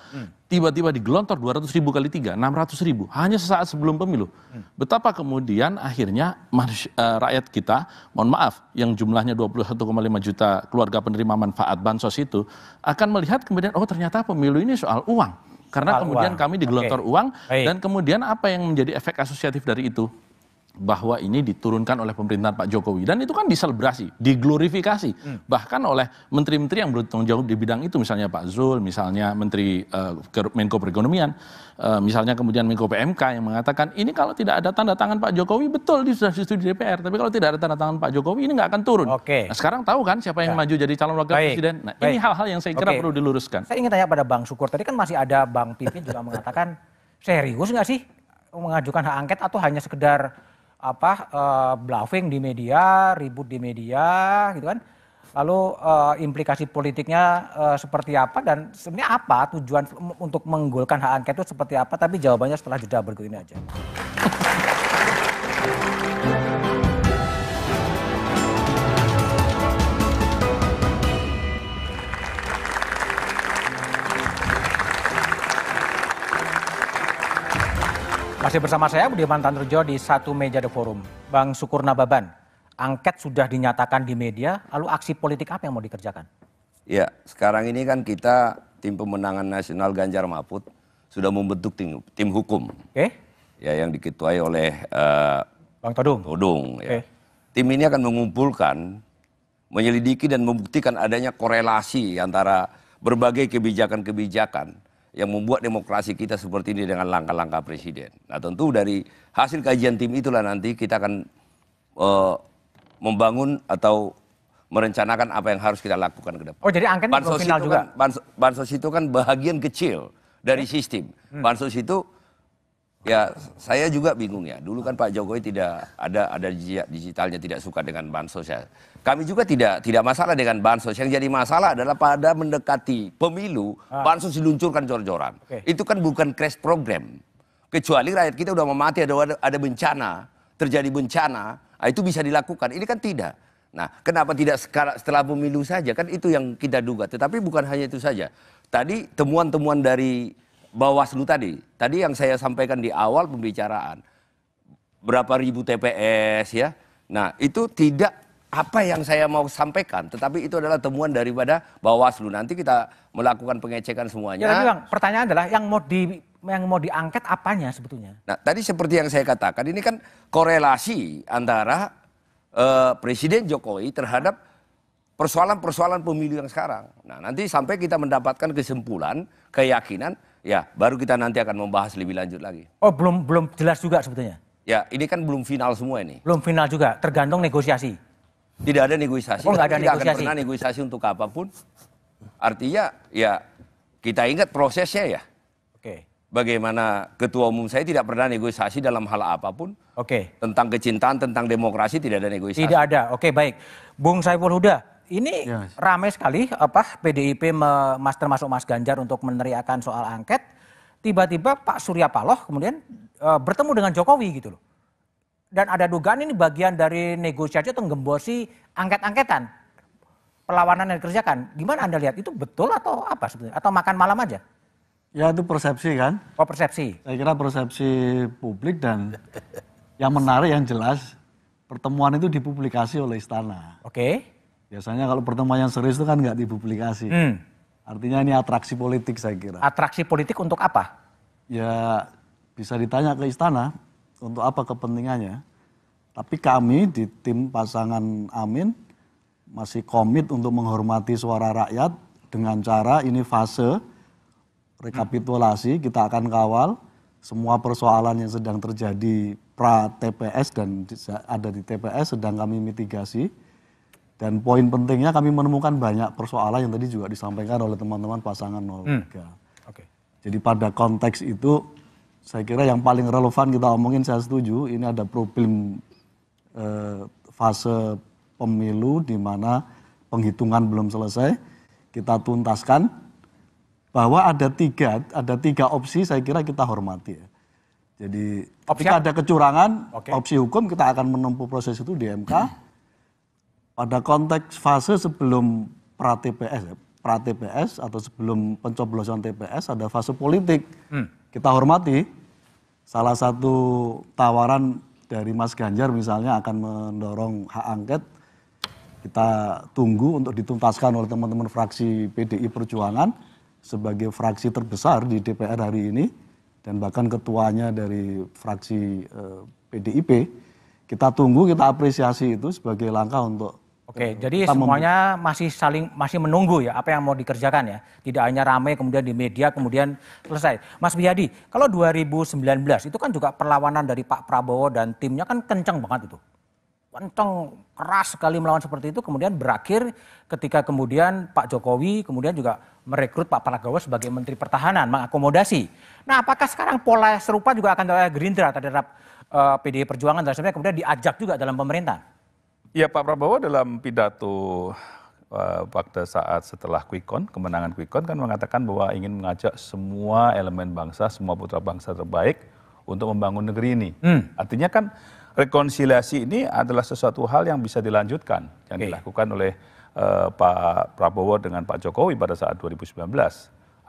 Tiba-tiba digelontor 200.000 kali 3, 600.000. Hanya sesaat sebelum pemilu. Betapa kemudian akhirnya rakyat kita, mohon maaf, yang jumlahnya 21,5 juta keluarga penerima manfaat bansos itu, akan melihat kemudian, oh ternyata pemilu ini soal uang. Karena kemudian kami digelontor uang dan kemudian apa yang menjadi efek asosiatif dari itu? bahwa ini diturunkan oleh pemerintahan Pak Jokowi, dan itu kan diselebrasi, diglorifikasi, bahkan oleh menteri-menteri yang bertanggung jawab di bidang itu, misalnya Pak Zul, misalnya Menteri Menko Perekonomian, misalnya kemudian Menko PMK yang mengatakan ini kalau tidak ada tanda tangan Pak Jokowi betul dia sudah disetujui di DPR, tapi kalau tidak ada tanda tangan Pak Jokowi ini nggak akan turun. Oke. Nah, sekarang tahu kan siapa yang maju jadi calon wakil presiden? Nah, ini hal-hal yang saya kira perlu diluruskan. Saya ingin tanya pada Bang Syukur, tadi kan masih ada Bang Pipin juga mengatakan serius nggak sih mengajukan hak angket atau hanya sekedar bluffing di media, ribut di media, gitu kan? Lalu implikasi politiknya seperti apa, dan sebenarnya apa tujuan untuk menggolkan hak angket itu seperti apa? Tapi jawabannya setelah jeda berikut ini aja. Masih bersama saya, Budiman Tanurjo di Satu Meja The Forum. Bang Syukur Nababan, angket sudah dinyatakan di media, lalu aksi politik apa yang mau dikerjakan? Ya, sekarang ini kan kita tim pemenangan nasional Ganjar Mahfud sudah membentuk tim hukum. Oke. Ya, yang diketuai oleh Bang Todung. Ya. Tim ini akan mengumpulkan, menyelidiki dan membuktikan adanya korelasi antara berbagai kebijakan-kebijakan yang membuat demokrasi kita seperti ini dengan langkah-langkah presiden. Nah, tentu dari hasil kajian tim itulah nanti kita akan membangun atau merencanakan apa yang harus kita lakukan ke depan. Oh, jadi angket belum final juga? Bansos itu kan bahagian kecil dari sistem. Bansos itu, ya saya juga bingung ya. Dulu kan Pak Jokowi tidak ada digitalnya, tidak suka dengan bansos ya. Kami juga tidak masalah dengan bansos. Yang jadi masalah adalah pada mendekati pemilu, bansos diluncurkan jor-joran. Itu kan bukan crash program. Kecuali rakyat kita udah memati, ada bencana, terjadi bencana, itu bisa dilakukan. Ini kan tidak. Nah, kenapa tidak setelah pemilu saja? Kan itu yang kita duga. Tetapi bukan hanya itu saja. Tadi temuan-temuan dari Bawaslu tadi yang saya sampaikan di awal pembicaraan, berapa ribu TPS ya. Nah, itu tidak apa yang saya mau sampaikan, tetapi itu adalah temuan daripada Bawaslu. Nanti kita melakukan pengecekan semuanya. Ya, tapi Bang, pertanyaan adalah yang mau diangket apanya sebetulnya? Nah, tadi seperti yang saya katakan, ini kan korelasi antara Presiden Jokowi terhadap persoalan-persoalan pemilu yang sekarang. Nah, nanti sampai kita mendapatkan kesimpulan, keyakinan, ya baru kita nanti akan membahas lebih lanjut lagi. Oh, belum jelas juga sebetulnya? Ya, ini kan belum final semua ini. Belum final juga, tergantung negosiasi. Tidak ada negosiasi. Oh, ada tidak negosiasi. Akan pernah negosiasi untuk apapun. Artinya ya kita ingat prosesnya ya. Oke. Bagaimana ketua umum saya tidak pernah negosiasi dalam hal apapun. Oke. Tentang kecintaan, tentang demokrasi tidak ada negosiasi. Tidak ada. Oke, baik. Bung Saiful Huda, ini ramai sekali PDIP termasuk Mas Ganjar untuk meneriakan soal angket. Tiba-tiba Pak Surya Paloh kemudian bertemu dengan Jokowi gitu loh. Dan ada dugaan ini bagian dari negosiasi atau menggembosi angket-angketan, perlawanan yang dikerjakan. Gimana Anda lihat, itu betul atau apa sebetulnya? Atau makan malam aja? Ya, itu persepsi kan? Oh, persepsi. Saya kira persepsi publik, dan yang menarik yang jelas pertemuan itu dipublikasi oleh istana. Oke. Biasanya kalau pertemuan yang serius itu kan nggak dipublikasi. Artinya ini atraksi politik saya kira. Atraksi politik untuk apa? Ya bisa ditanya ke istana. Untuk apa kepentingannya? Tapi kami di tim pasangan Amin masih komit untuk menghormati suara rakyat dengan cara ini fase rekapitulasi, kita akan kawal semua persoalan yang sedang terjadi pra TPS dan ada di TPS sedang kami mitigasi. Dan poin pentingnya kami menemukan banyak persoalan yang tadi juga disampaikan oleh teman-teman pasangan 03. Okay. Jadi pada konteks itu saya kira yang paling relevan kita omongin, saya setuju, ini ada problem fase pemilu di mana penghitungan belum selesai, kita tuntaskan bahwa ada tiga opsi saya kira kita hormati ya. Jadi ketika ada kecurangan, opsi hukum kita akan menempuh proses itu di MK. Pada konteks fase sebelum pra-TPS atau sebelum pencoblosan TPS ada fase politik. Kita hormati, salah satu tawaran dari Mas Ganjar misalnya akan mendorong hak angket, kita tunggu untuk dituntaskan oleh teman-teman fraksi PDI Perjuangan sebagai fraksi terbesar di DPR hari ini, dan bahkan ketuanya dari fraksi PDIP kita tunggu, kita apresiasi itu sebagai langkah untuk oke, jadi semuanya masih menunggu ya apa yang mau dikerjakan ya. Tidak hanya ramai kemudian di media kemudian selesai. Mas Biyadi, kalau 2019 itu kan juga perlawanan dari Pak Prabowo dan timnya kan kencang banget itu. Kencang, keras sekali melawan seperti itu, kemudian berakhir ketika kemudian Pak Jokowi kemudian juga merekrut Pak Prabowo sebagai Menteri Pertahanan, mengakomodasi. Nah, apakah sekarang pola serupa juga akan oleh Gerindra terhadap PDI Perjuangan dan sebenarnya kemudian diajak juga dalam pemerintahan? Ya, Pak Prabowo dalam pidato pada saat setelah quick count, kemenangan quick count kan mengatakan bahwa ingin mengajak semua elemen bangsa, semua putra bangsa terbaik untuk membangun negeri ini. Artinya kan rekonsiliasi ini adalah sesuatu hal yang bisa dilanjutkan, yang dilakukan oleh Pak Prabowo dengan Pak Jokowi pada saat 2019.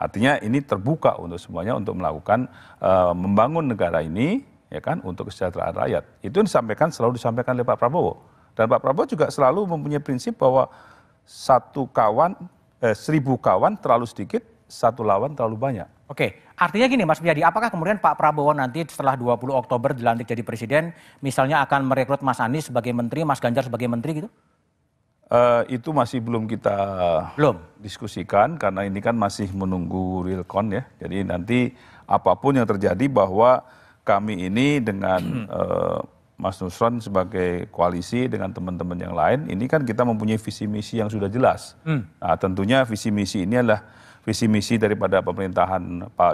Artinya ini terbuka untuk semuanya untuk melakukan membangun negara ini, ya kan, untuk kesejahteraan rakyat. Itu disampaikan, selalu disampaikan oleh Pak Prabowo. Dan Pak Prabowo juga selalu mempunyai prinsip bahwa seribu kawan terlalu sedikit, satu lawan terlalu banyak. Oke, artinya gini Mas Biyadi, apakah kemudian Pak Prabowo nanti setelah 20 Oktober dilantik jadi presiden, misalnya akan merekrut Mas Anies sebagai menteri, Mas Ganjar sebagai menteri gitu? Itu masih belum kita diskusikan, karena ini kan masih menunggu real count ya. Jadi nanti apapun yang terjadi bahwa kami ini dengan Mas Nusron sebagai koalisi dengan teman-teman yang lain, ini kan kita mempunyai visi misi yang sudah jelas. Nah, tentunya visi misi ini adalah visi misi daripada pemerintahan Pak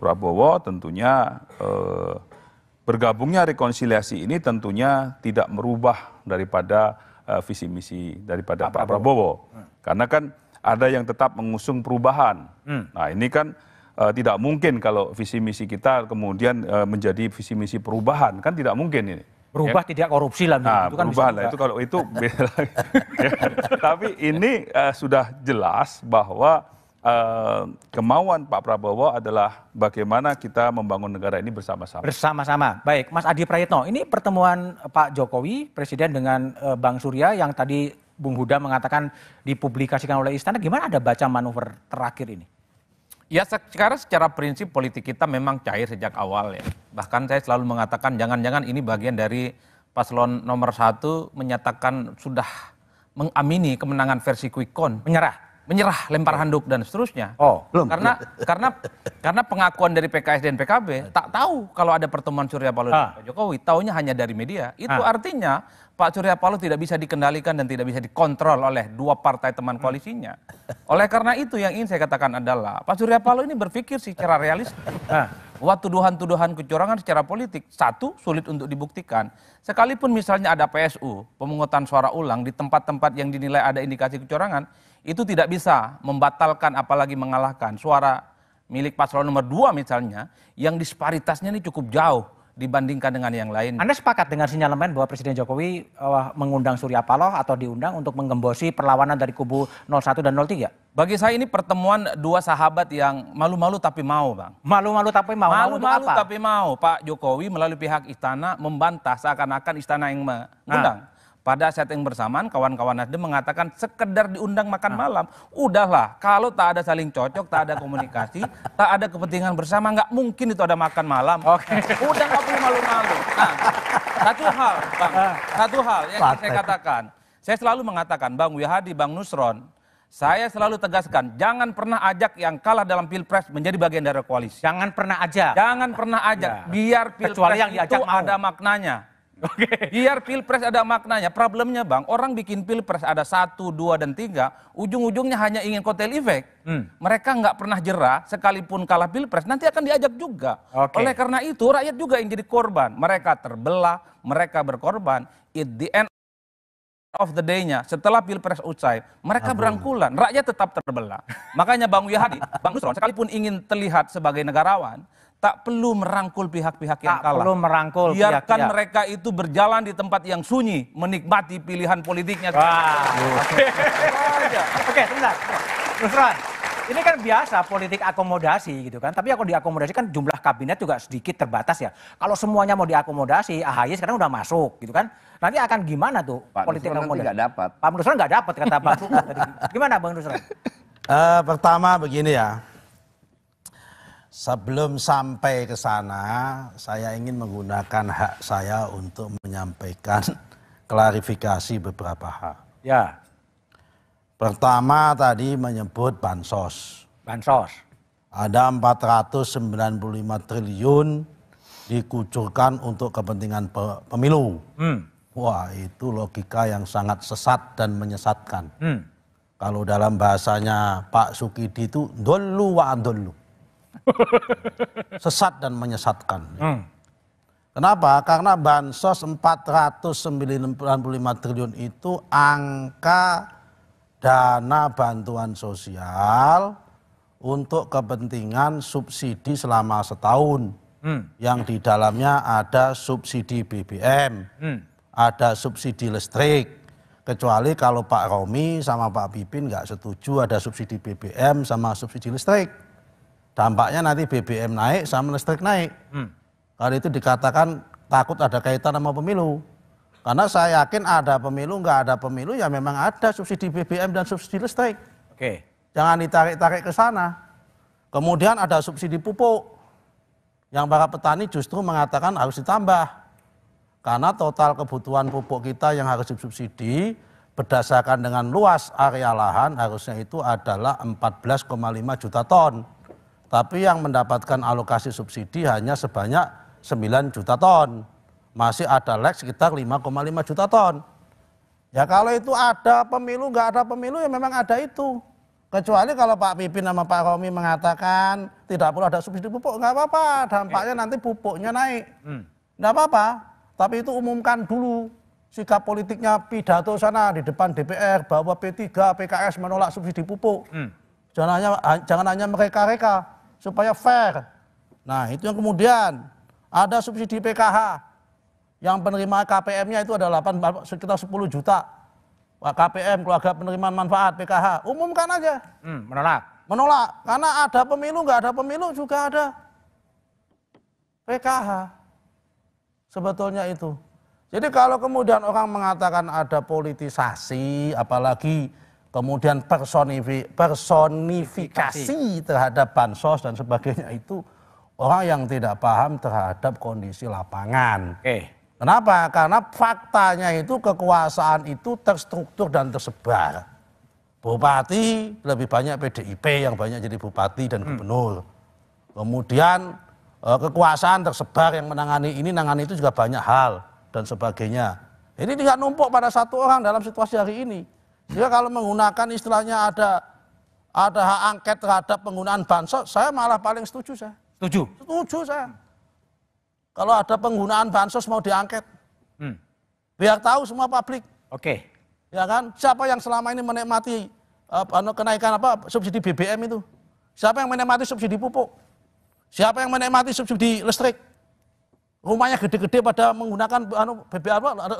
Prabowo. Tentunya bergabungnya rekonsiliasi ini tentunya tidak merubah daripada visi misi daripada Pak Prabowo. Karena kan ada yang tetap mengusung perubahan. Nah, ini kan tidak mungkin kalau visi-misi kita kemudian menjadi visi-misi perubahan, kan tidak mungkin ini. Berubah ya? Tidak korupsi lah. Nah, itu kan perubahan lah, itu kalau itu beda. Ya. Tapi ini sudah jelas bahwa kemauan Pak Prabowo adalah bagaimana kita membangun negara ini bersama-sama. Bersama-sama, baik. Mas Adi Prayitno, ini pertemuan Pak Jokowi, Presiden dengan Bang Surya yang tadi Bung Huda mengatakan dipublikasikan oleh Istana, gimana ada baca manuver terakhir ini? Ya, sekarang secara prinsip politik kita memang cair sejak awal ya. Bahkan saya selalu mengatakan jangan-jangan ini bagian dari paslon nomor 1 menyatakan sudah mengamini kemenangan versi quick count. Menyerah, lempar handuk dan seterusnya. Oh, belum. Karena pengakuan dari PKS dan PKB tak tahu kalau ada pertemuan Surya Paloh dan Pak Jokowi, taunya hanya dari media. Itu artinya Pak Surya Paloh tidak bisa dikendalikan dan tidak bisa dikontrol oleh dua partai teman koalisinya. Oleh karena itu yang ingin saya katakan adalah Pak Surya Paloh ini berpikir secara realistis. Bahwa tuduhan-tuduhan kecurangan secara politik, satu, sulit untuk dibuktikan. Sekalipun misalnya ada PSU, pemungutan suara ulang, di tempat-tempat yang dinilai ada indikasi kecurangan, itu tidak bisa membatalkan apalagi mengalahkan suara milik paslon nomor 2 misalnya, yang disparitasnya ini cukup jauh dibandingkan dengan yang lain. Anda sepakat dengan sinyalemen bahwa Presiden Jokowi mengundang Surya Paloh atau diundang untuk menggembosi perlawanan dari kubu 01 dan 03? Bagi saya ini pertemuan dua sahabat yang malu-malu tapi mau, Bang. Malu-malu tapi mau. Malu-malu tapi mau. Pak Jokowi melalui pihak istana membantah seakan-akan istana yang mengundang. Pada setting bersamaan kawan-kawan Nasdem mengatakan sekedar diundang makan malam. Udahlah, kalau tak ada saling cocok, tak ada komunikasi, tak ada kepentingan bersama, nggak mungkin itu ada makan malam. Oke. Udah nggak perlu malu-malu. Nah, satu hal, Bang. Satu hal yang saya katakan. Saya selalu mengatakan, Bang Wihadi, Bang Nusron, saya selalu tegaskan, jangan pernah ajak yang kalah dalam Pilpres menjadi bagian dari koalisi. Jangan pernah ajak. Jangan pernah ajak. Ya. Biar Pilpres yang itu ada maknanya. Okay. Biar Pilpres ada maknanya. Problemnya, Bang, orang bikin Pilpres ada 1, 2, dan 3, ujung-ujungnya hanya ingin kotel efek. Mereka nggak pernah jera, sekalipun kalah Pilpres, nanti akan diajak juga. Okay. Oleh karena itu, rakyat juga yang jadi korban. Mereka terbelah, mereka berkorban. At the end of the day-nya, setelah Pilpres usai, mereka berangkulan, rakyat tetap terbelah. Makanya Bang Wihadi, Bang Nusron, sekalipun ingin terlihat sebagai negarawan, tak perlu merangkul pihak-pihak yang kalah. Tak perlu merangkul pihak-pihak. Biarkan mereka itu berjalan di tempat yang sunyi, menikmati pilihan politiknya. Oke, sebentar. Nusron, ini kan biasa politik akomodasi gitu kan, tapi kalau diakomodasi kan jumlah kabinet juga sedikit terbatas ya. Kalau semuanya mau diakomodasi, AHY sekarang udah masuk gitu kan. Nanti akan gimana tuh Pak politik akomodasi? Nggak dapat. Pak Nusron nggak dapat kata Pak Nusron tadi. Gimana Bang Nusron? Pertama begini ya, Sebelum sampai ke sana, saya ingin menggunakan hak saya untuk menyampaikan klarifikasi beberapa hal. Ya. Pertama tadi menyebut bansos. Bansos. Ada 495 triliun dikucurkan untuk kepentingan pemilu. Wah, itu logika yang sangat sesat dan menyesatkan. Kalau dalam bahasanya Pak Sukidi itu dolu wa dolu. Sesat dan menyesatkan. Kenapa? Karena bansos 495 triliun itu angka dana bantuan sosial untuk kepentingan subsidi selama setahun. Yang di dalamnya ada subsidi BBM, ada subsidi listrik. Kecuali kalau Pak Romi sama Pak Pipin nggak setuju ada subsidi BBM sama subsidi listrik. Dampaknya nanti BBM naik sama listrik naik. Kalau itu dikatakan takut ada kaitan sama pemilu. Karena saya yakin ada pemilu, nggak ada pemilu ya memang ada subsidi BBM dan subsidi listrik. Oke. Jangan ditarik-tarik ke sana. Kemudian ada subsidi pupuk. Yang para petani justru mengatakan harus ditambah. Karena total kebutuhan pupuk kita yang harus disubsidi berdasarkan dengan luas area lahan harusnya itu adalah 14,5 juta ton. Tapi yang mendapatkan alokasi subsidi hanya sebanyak 9 juta ton. Masih ada lag sekitar 5,5 juta ton. Ya kalau itu ada pemilu, nggak ada pemilu ya memang ada itu. Kecuali kalau Pak Pipin sama Pak Romi mengatakan tidak perlu ada subsidi pupuk, nggak apa-apa. Dampaknya nanti pupuknya naik. Nggak apa-apa, tapi itu umumkan dulu. Sikap politiknya pidato sana di depan DPR bahwa P3, PKS menolak subsidi pupuk. Jangan hanya mereka-reka. Supaya fair. Nah itu yang kemudian ada subsidi PKH yang penerima KPM-nya itu ada sekitar 10 juta KPM, keluarga penerimaan manfaat PKH. Umumkan aja. Menolak. Menolak karena ada pemilu nggak ada pemilu juga ada PKH sebetulnya itu. Jadi kalau kemudian orang mengatakan ada politisasi apalagi kemudian personifikasi terhadap bansos dan sebagainya itu orang yang tidak paham terhadap kondisi lapangan. Kenapa? Karena faktanya itu kekuasaan itu terstruktur dan tersebar. Bupati lebih banyak PDIP yang banyak jadi bupati dan gubernur. Kemudian kekuasaan tersebar yang menangani ini, menangani itu juga banyak hal dan sebagainya. Ini tidak numpuk pada satu orang dalam situasi hari ini. Jika kalau menggunakan istilahnya ada hak angket terhadap penggunaan bansos, saya malah paling setuju saya. Setuju? Setuju saya. Kalau ada penggunaan bansos mau diangket, biar tahu semua publik. Oke. Ya kan, siapa yang selama ini menikmati kenaikan subsidi BBM itu? Siapa yang menikmati subsidi pupuk? Siapa yang menikmati subsidi listrik? Rumahnya gede-gede pada menggunakan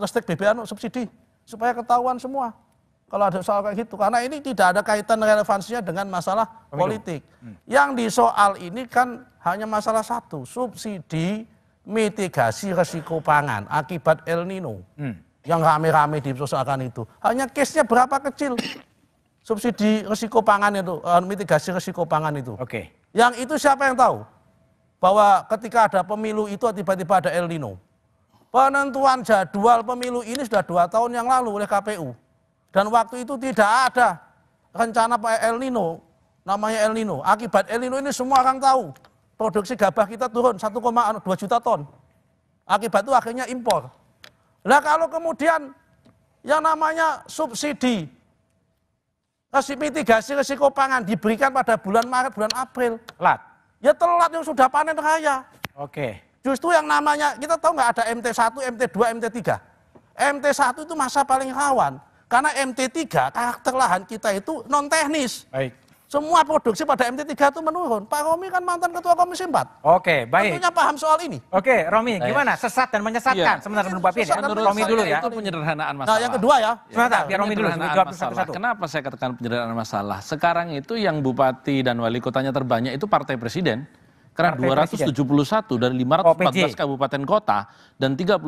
listrik BBM subsidi supaya ketahuan semua. Kalau ada soal kayak gitu, karena ini tidak ada kaitan relevansinya dengan masalah politik. Yang di soal ini kan hanya masalah satu, subsidi mitigasi resiko pangan akibat El Nino yang rame-rame dipersoalkan itu. Hanya case-nya berapa kecil subsidi resiko pangan itu, mitigasi resiko pangan itu. Oke. Yang itu siapa yang tahu bahwa ketika ada pemilu itu tiba-tiba ada El Nino. Penentuan jadwal pemilu ini sudah 2 tahun yang lalu oleh KPU dan waktu itu tidak ada rencana El Nino, namanya El Nino. Akibat El Nino ini semua orang tahu. Produksi gabah kita turun 1,2 juta ton. Akibat itu akhirnya impor. Nah kalau kemudian yang namanya subsidi, mitigasi resiko pangan diberikan pada bulan Maret, bulan April. Telat. Ya telat yang sudah panen raya. Oke. Justru yang namanya, kita tahu nggak ada MT1, MT2, MT3. MT1 itu masa paling rawan. Karena MT3 karakter lahan kita itu non teknis. Baik. Semua produksi pada MT3 itu menurun. Pak Romi kan mantan ketua Komisi 4. Oke, baik. Tentunya paham soal ini. Oke, Romi, gimana? Sesat dan menyesatkan. Iya. Sebenarnya menurut Bapak ya. Menurut Romi dulu ya. Itu penyederhanaan masalah. Nah, yang kedua ya. Sebentar, biar Romi dulu jawab satu-satu. Kenapa saya katakan penyederhanaan masalah? Sekarang itu yang bupati dan wali kotanya terbanyak itu partai presiden. Karena 271 dari 514 kabupaten kota dan 38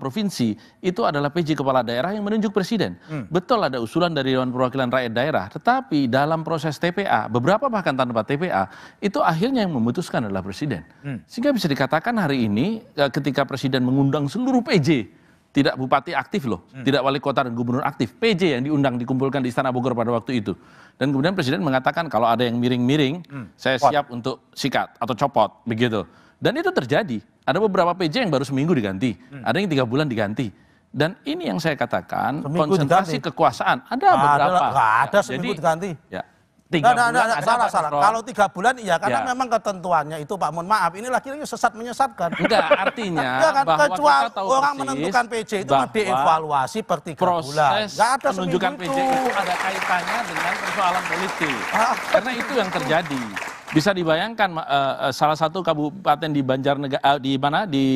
provinsi itu adalah PJ kepala daerah yang menunjuk presiden. Betul ada usulan dari Dewan Perwakilan Rakyat Daerah, tetapi dalam proses TPA, beberapa bahkan tanpa TPA, itu akhirnya yang memutuskan adalah presiden. Sehingga bisa dikatakan hari ini ketika presiden mengundang seluruh PJ, tidak bupati aktif loh, tidak wali kota dan gubernur aktif, PJ yang diundang dikumpulkan di Istana Bogor pada waktu itu. Dan kemudian presiden mengatakan kalau ada yang miring-miring, saya siap untuk sikat atau copot, begitu. Dan itu terjadi. Ada beberapa PJ yang baru seminggu diganti, ada yang 3 bulan diganti. Dan ini yang saya katakan, konsentrasi kekuasaan. Ada beberapa. Ada seminggu diganti. Ya. 3 bulan, salah. Kalau 3 bulan iya, karena memang ketentuannya itu Pak, mohon maaf, ini lagi-lagi sesat menyesatkan. Enggak, artinya bahwa kecuali orang menentukan PJ itu dievaluasi per 3 bulan. Proses menunjukkan PJ itu ada kaitannya dengan persoalan politik. Karena itu yang terjadi. Bisa dibayangkan salah satu kabupaten di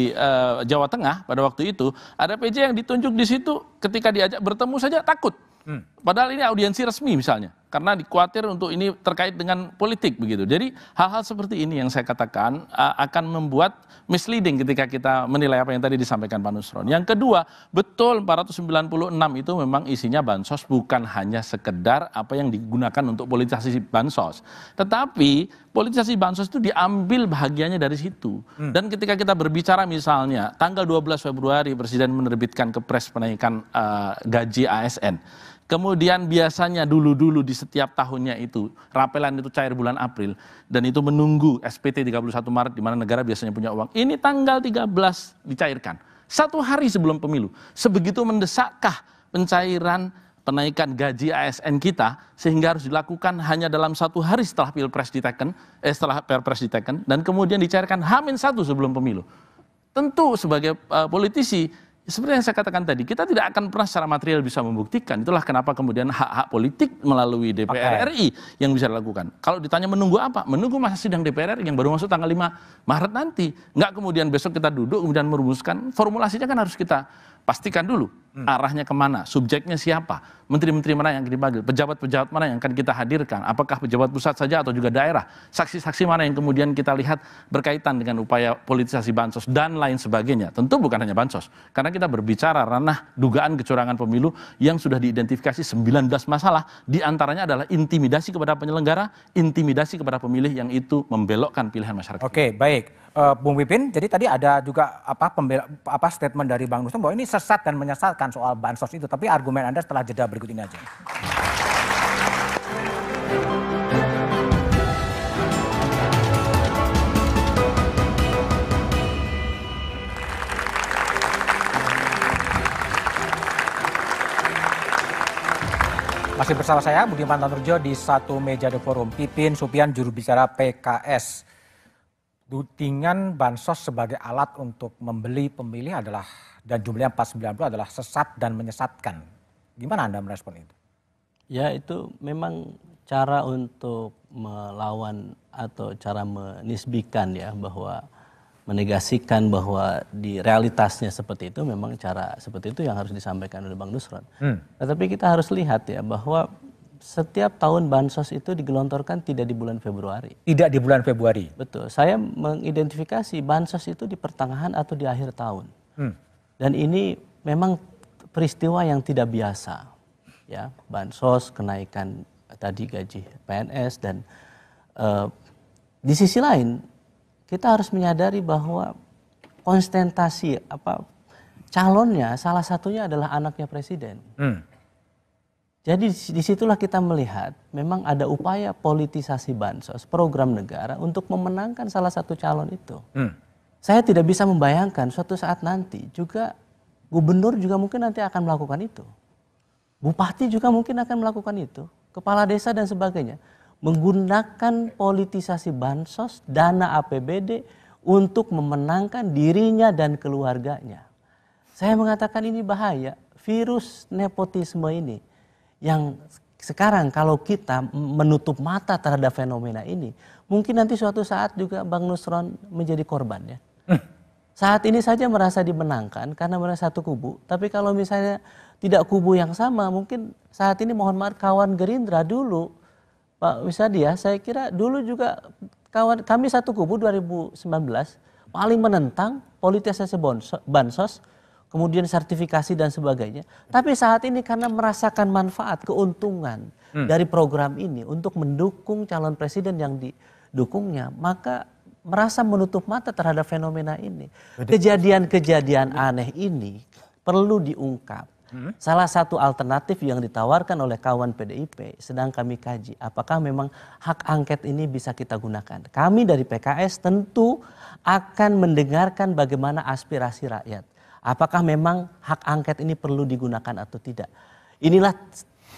Jawa Tengah pada waktu itu ada PJ yang ditunjuk di situ, ketika diajak bertemu saja takut. Padahal ini audiensi resmi misalnya, karena dikhawatir untuk ini terkait dengan politik begitu. Jadi hal-hal seperti ini yang saya katakan akan membuat misleading ketika kita menilai apa yang tadi disampaikan Pak Nusron. Yang kedua, betul 496 itu memang isinya bansos, bukan hanya sekedar apa yang digunakan untuk politisasi bansos. Tetapi politisasi bansos itu diambil bahagiannya dari situ. Dan ketika kita berbicara misalnya tanggal 12 Februari Presiden menerbitkan Kepres penaikan gaji ASN. Kemudian biasanya dulu-dulu di setiap tahunnya itu, rapelan itu cair bulan April. Dan itu menunggu SPT 31 Maret di mana negara biasanya punya uang. Ini tanggal 13 dicairkan. 1 hari sebelum pemilu. Sebegitu mendesakkah pencairan penaikan gaji ASN kita sehingga harus dilakukan hanya dalam 1 hari setelah Pilpres diteken, setelah Perpres diteken. Dan kemudian dicairkan H-1 sebelum pemilu. Tentu sebagai politisi, seperti yang saya katakan tadi, kita tidak akan pernah secara material bisa membuktikan. Itulah kenapa kemudian hak-hak politik melalui DPR RI yang bisa dilakukan. Kalau ditanya menunggu apa? Menunggu masa sidang DPR RI yang baru masuk tanggal 5 Maret nanti. Nggak kemudian besok kita duduk kemudian merumuskan. Formulasinya kan harus kita pastikan dulu. Arahnya kemana? Subjeknya siapa? Menteri-menteri mana yang akan dipanggil? Pejabat-pejabat mana yang akan kita hadirkan? Apakah pejabat pusat saja atau juga daerah? Saksi-saksi mana yang kemudian kita lihat berkaitan dengan upaya politisasi bansos dan lain sebagainya? Tentu bukan hanya bansos. Karena kita berbicara ranah dugaan kecurangan pemilu yang sudah diidentifikasi 19 masalah. Di antaranya adalah intimidasi kepada penyelenggara, intimidasi kepada pemilih yang itu membelokkan pilihan masyarakat. Oke, baik. Bung Pipin, jadi tadi ada juga statement dari Bang Nusron bahwa ini sesat dan menyesatkan soal bansos itu, tapi argumen Anda setelah jeda berikut ini aja. Masih bersama saya Budiman Tanurjo di Satu Meja The Forum. Pipin Sofyan, juru bicara PKS. Tudingan bansos sebagai alat untuk membeli pemilih adalah, dan jumlahnya 490 adalah sesat dan menyesatkan. Gimana Anda merespon itu? Ya, itu memang cara untuk melawan atau cara menisbikan ya, bahwa menegasikan bahwa di realitasnya seperti itu, memang cara seperti itu yang harus disampaikan oleh Bang Nusron. Tetapi kita harus lihat ya bahwa setiap tahun bansos itu digelontorkan tidak di bulan Februari. Tidak di bulan Februari? Betul. Saya mengidentifikasi bansos itu di pertengahan atau di akhir tahun. Dan ini memang peristiwa yang tidak biasa. Ya, bansos, kenaikan tadi gaji PNS, dan di sisi lain kita harus menyadari bahwa konsentrasi calonnya salah satunya adalah anaknya presiden. Jadi disitulah kita melihat memang ada upaya politisasi bansos, program negara untuk memenangkan salah satu calon itu. Saya tidak bisa membayangkan suatu saat nanti juga gubernur juga mungkin nanti akan melakukan itu. Bupati juga mungkin akan melakukan itu. Kepala desa dan sebagainya. Menggunakan politisasi bansos, dana APBD untuk memenangkan dirinya dan keluarganya. Saya mengatakan ini bahaya, virus nepotisme ini. Yang sekarang kalau kita menutup mata terhadap fenomena ini, mungkin nanti suatu saat juga Bang Nusron menjadi korban ya. Saat ini saja merasa dimenangkan karena merasa satu kubu, tapi kalau misalnya tidak kubu yang sama, mungkin saat ini mohon maaf kawan Gerindra dulu, Pak Wisadi ya, saya kira dulu juga kawan kami satu kubu 2019 paling menentang politisasi bansos, kemudian sertifikasi dan sebagainya. Tapi saat ini karena merasakan manfaat, keuntungan dari program ini untuk mendukung calon presiden yang didukungnya, maka merasa menutup mata terhadap fenomena ini. Kejadian-kejadian aneh ini perlu diungkap. Salah satu alternatif yang ditawarkan oleh kawan PDIP sedang kami kaji. Apakah memang hak angket ini bisa kita gunakan? Kami dari PKS tentu akan mendengarkan bagaimana aspirasi rakyat. Apakah memang hak angket ini perlu digunakan atau tidak? Inilah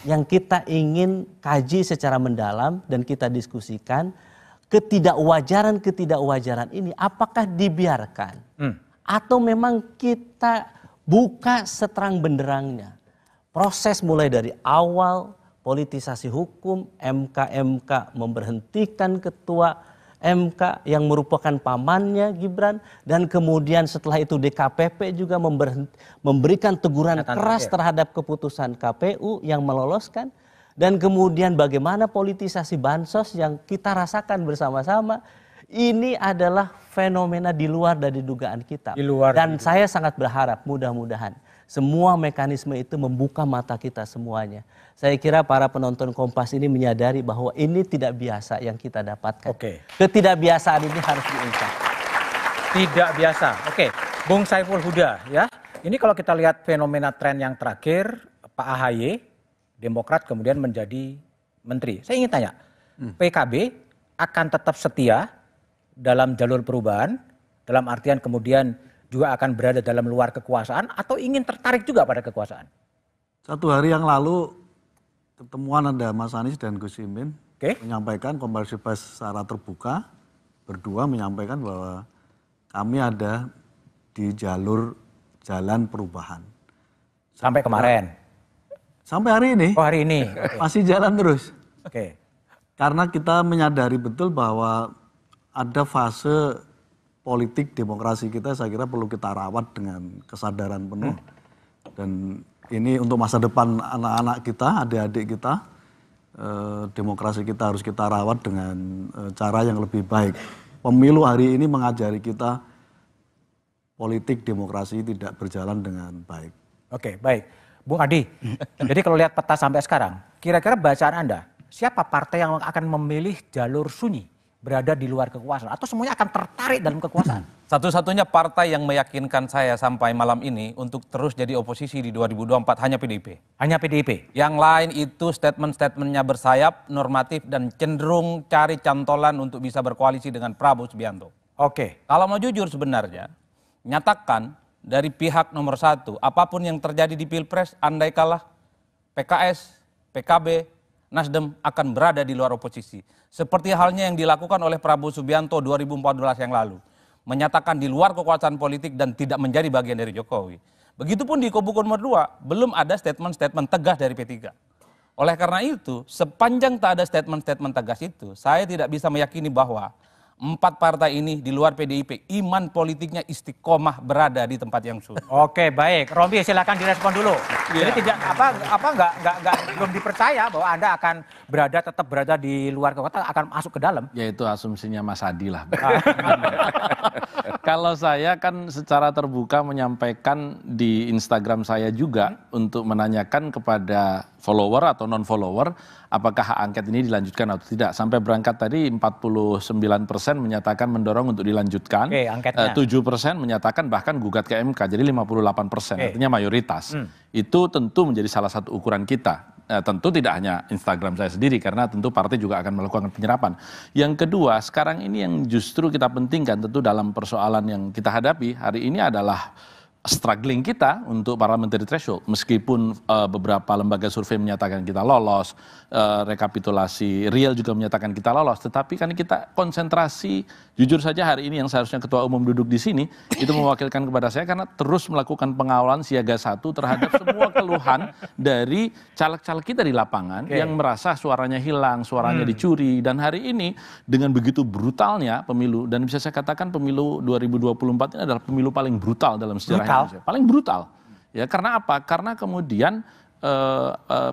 yang kita ingin kaji secara mendalam dan kita diskusikan. Ketidakwajaran-ketidakwajaran ini apakah dibiarkan? Atau memang kita buka seterang benderangnya? Proses mulai dari awal, politisasi hukum, MK memberhentikan ketua MK yang merupakan pamannya Gibran, dan kemudian setelah itu DKPP juga memberikan teguran keras terhadap keputusan KPU yang meloloskan, dan kemudian bagaimana politisasi bansos yang kita rasakan bersama-sama. Ini adalah fenomena di luar dari dugaan kita. Dan saya sangat berharap mudah-mudahan semua mekanisme itu membuka mata kita semuanya. Saya kira para penonton Kompas ini menyadari bahwa ini tidak biasa yang kita dapatkan. Ketidakbiasaan ini harus diungkap. Tidak biasa. Bung Saiful Huda, ya. Ini kalau kita lihat fenomena tren yang terakhir, Pak AHY, Demokrat kemudian menjadi menteri. Saya ingin tanya, PKB akan tetap setia dalam jalur perubahan, dalam artian kemudian juga akan berada dalam luar kekuasaan, atau ingin tertarik juga pada kekuasaan? Satu hari yang lalu pertemuan ada Mas Anies dan Gus Imin menyampaikan konversi pers secara terbuka, berdua menyampaikan bahwa kami ada di jalur jalan perubahan. Sampai kemarin? Sampai hari ini. Oh, hari ini. Masih jalan terus. Karena kita menyadari betul bahwa ada fase politik demokrasi kita, saya kira perlu kita rawat dengan kesadaran penuh. Dan ini untuk masa depan anak-anak kita, adik-adik kita, demokrasi kita harus kita rawat dengan cara yang lebih baik. Pemilu hari ini mengajari kita politik demokrasi tidak berjalan dengan baik. Baik. Bung Adi, jadi kalau lihat peta sampai sekarang, kira-kira bacaan Anda, siapa partai yang akan memilih jalur sunyi, berada di luar kekuasaan, atau semuanya akan tertarik dalam kekuasaan? Satu-satunya partai yang meyakinkan saya sampai malam ini untuk terus jadi oposisi di 2024 hanya PDIP. Hanya PDIP? Yang lain itu statement-statementnya bersayap, normatif, dan cenderung cari cantolan untuk bisa berkoalisi dengan Prabowo Subianto. Kalau mau jujur sebenarnya, nyatakan dari pihak nomor satu, apapun yang terjadi di Pilpres, andai kalah PKS, PKB, Nasdem akan berada di luar oposisi. Seperti halnya yang dilakukan oleh Prabowo Subianto 2014 yang lalu. Menyatakan di luar kekuasaan politik dan tidak menjadi bagian dari Jokowi. Begitupun di kubu nomor 2, belum ada statement-statement tegas dari P3. Oleh karena itu, sepanjang tak ada statement-statement tegas itu, saya tidak bisa meyakini bahwa empat partai ini di luar PDIP, iman politiknya istiqomah berada di tempat yang sulit. Baik. Romi, silakan direspon dulu. Jadi tidak belum dipercaya bahwa Anda akan tetap berada di luar kekuasaan, akan masuk ke dalam. Yaitu asumsinya Mas Adi lah. Kalau saya kan secara terbuka menyampaikan di Instagram saya juga untuk menanyakan kepada follower atau non-follower, apakah hak angket ini dilanjutkan atau tidak. Sampai berangkat tadi 49% menyatakan mendorong untuk dilanjutkan, 7% menyatakan bahkan gugat ke MK, jadi 58%, artinya mayoritas. Itu tentu menjadi salah satu ukuran kita. Tentu tidak hanya Instagram saya sendiri, karena tentu partai juga akan melakukan penyerapan. Yang kedua, sekarang ini yang justru kita pentingkan tentu dalam persoalan yang kita hadapi hari ini adalah struggling kita untuk parliamentary threshold, meskipun beberapa lembaga survei menyatakan kita lolos, rekapitulasi real juga menyatakan kita lolos, tetapi kan kita konsentrasi, jujur saja hari ini yang seharusnya ketua umum duduk di sini, itu mewakilkan kepada saya karena terus melakukan pengawalan siaga 1 terhadap semua keluhan dari caleg-caleg kita di lapangan yang merasa suaranya hilang, suaranya dicuri, dan hari ini dengan begitu brutalnya pemilu, dan bisa saya katakan pemilu 2024 ini adalah pemilu paling brutal dalam sejarah. Paling brutal, ya, karena apa? Karena kemudian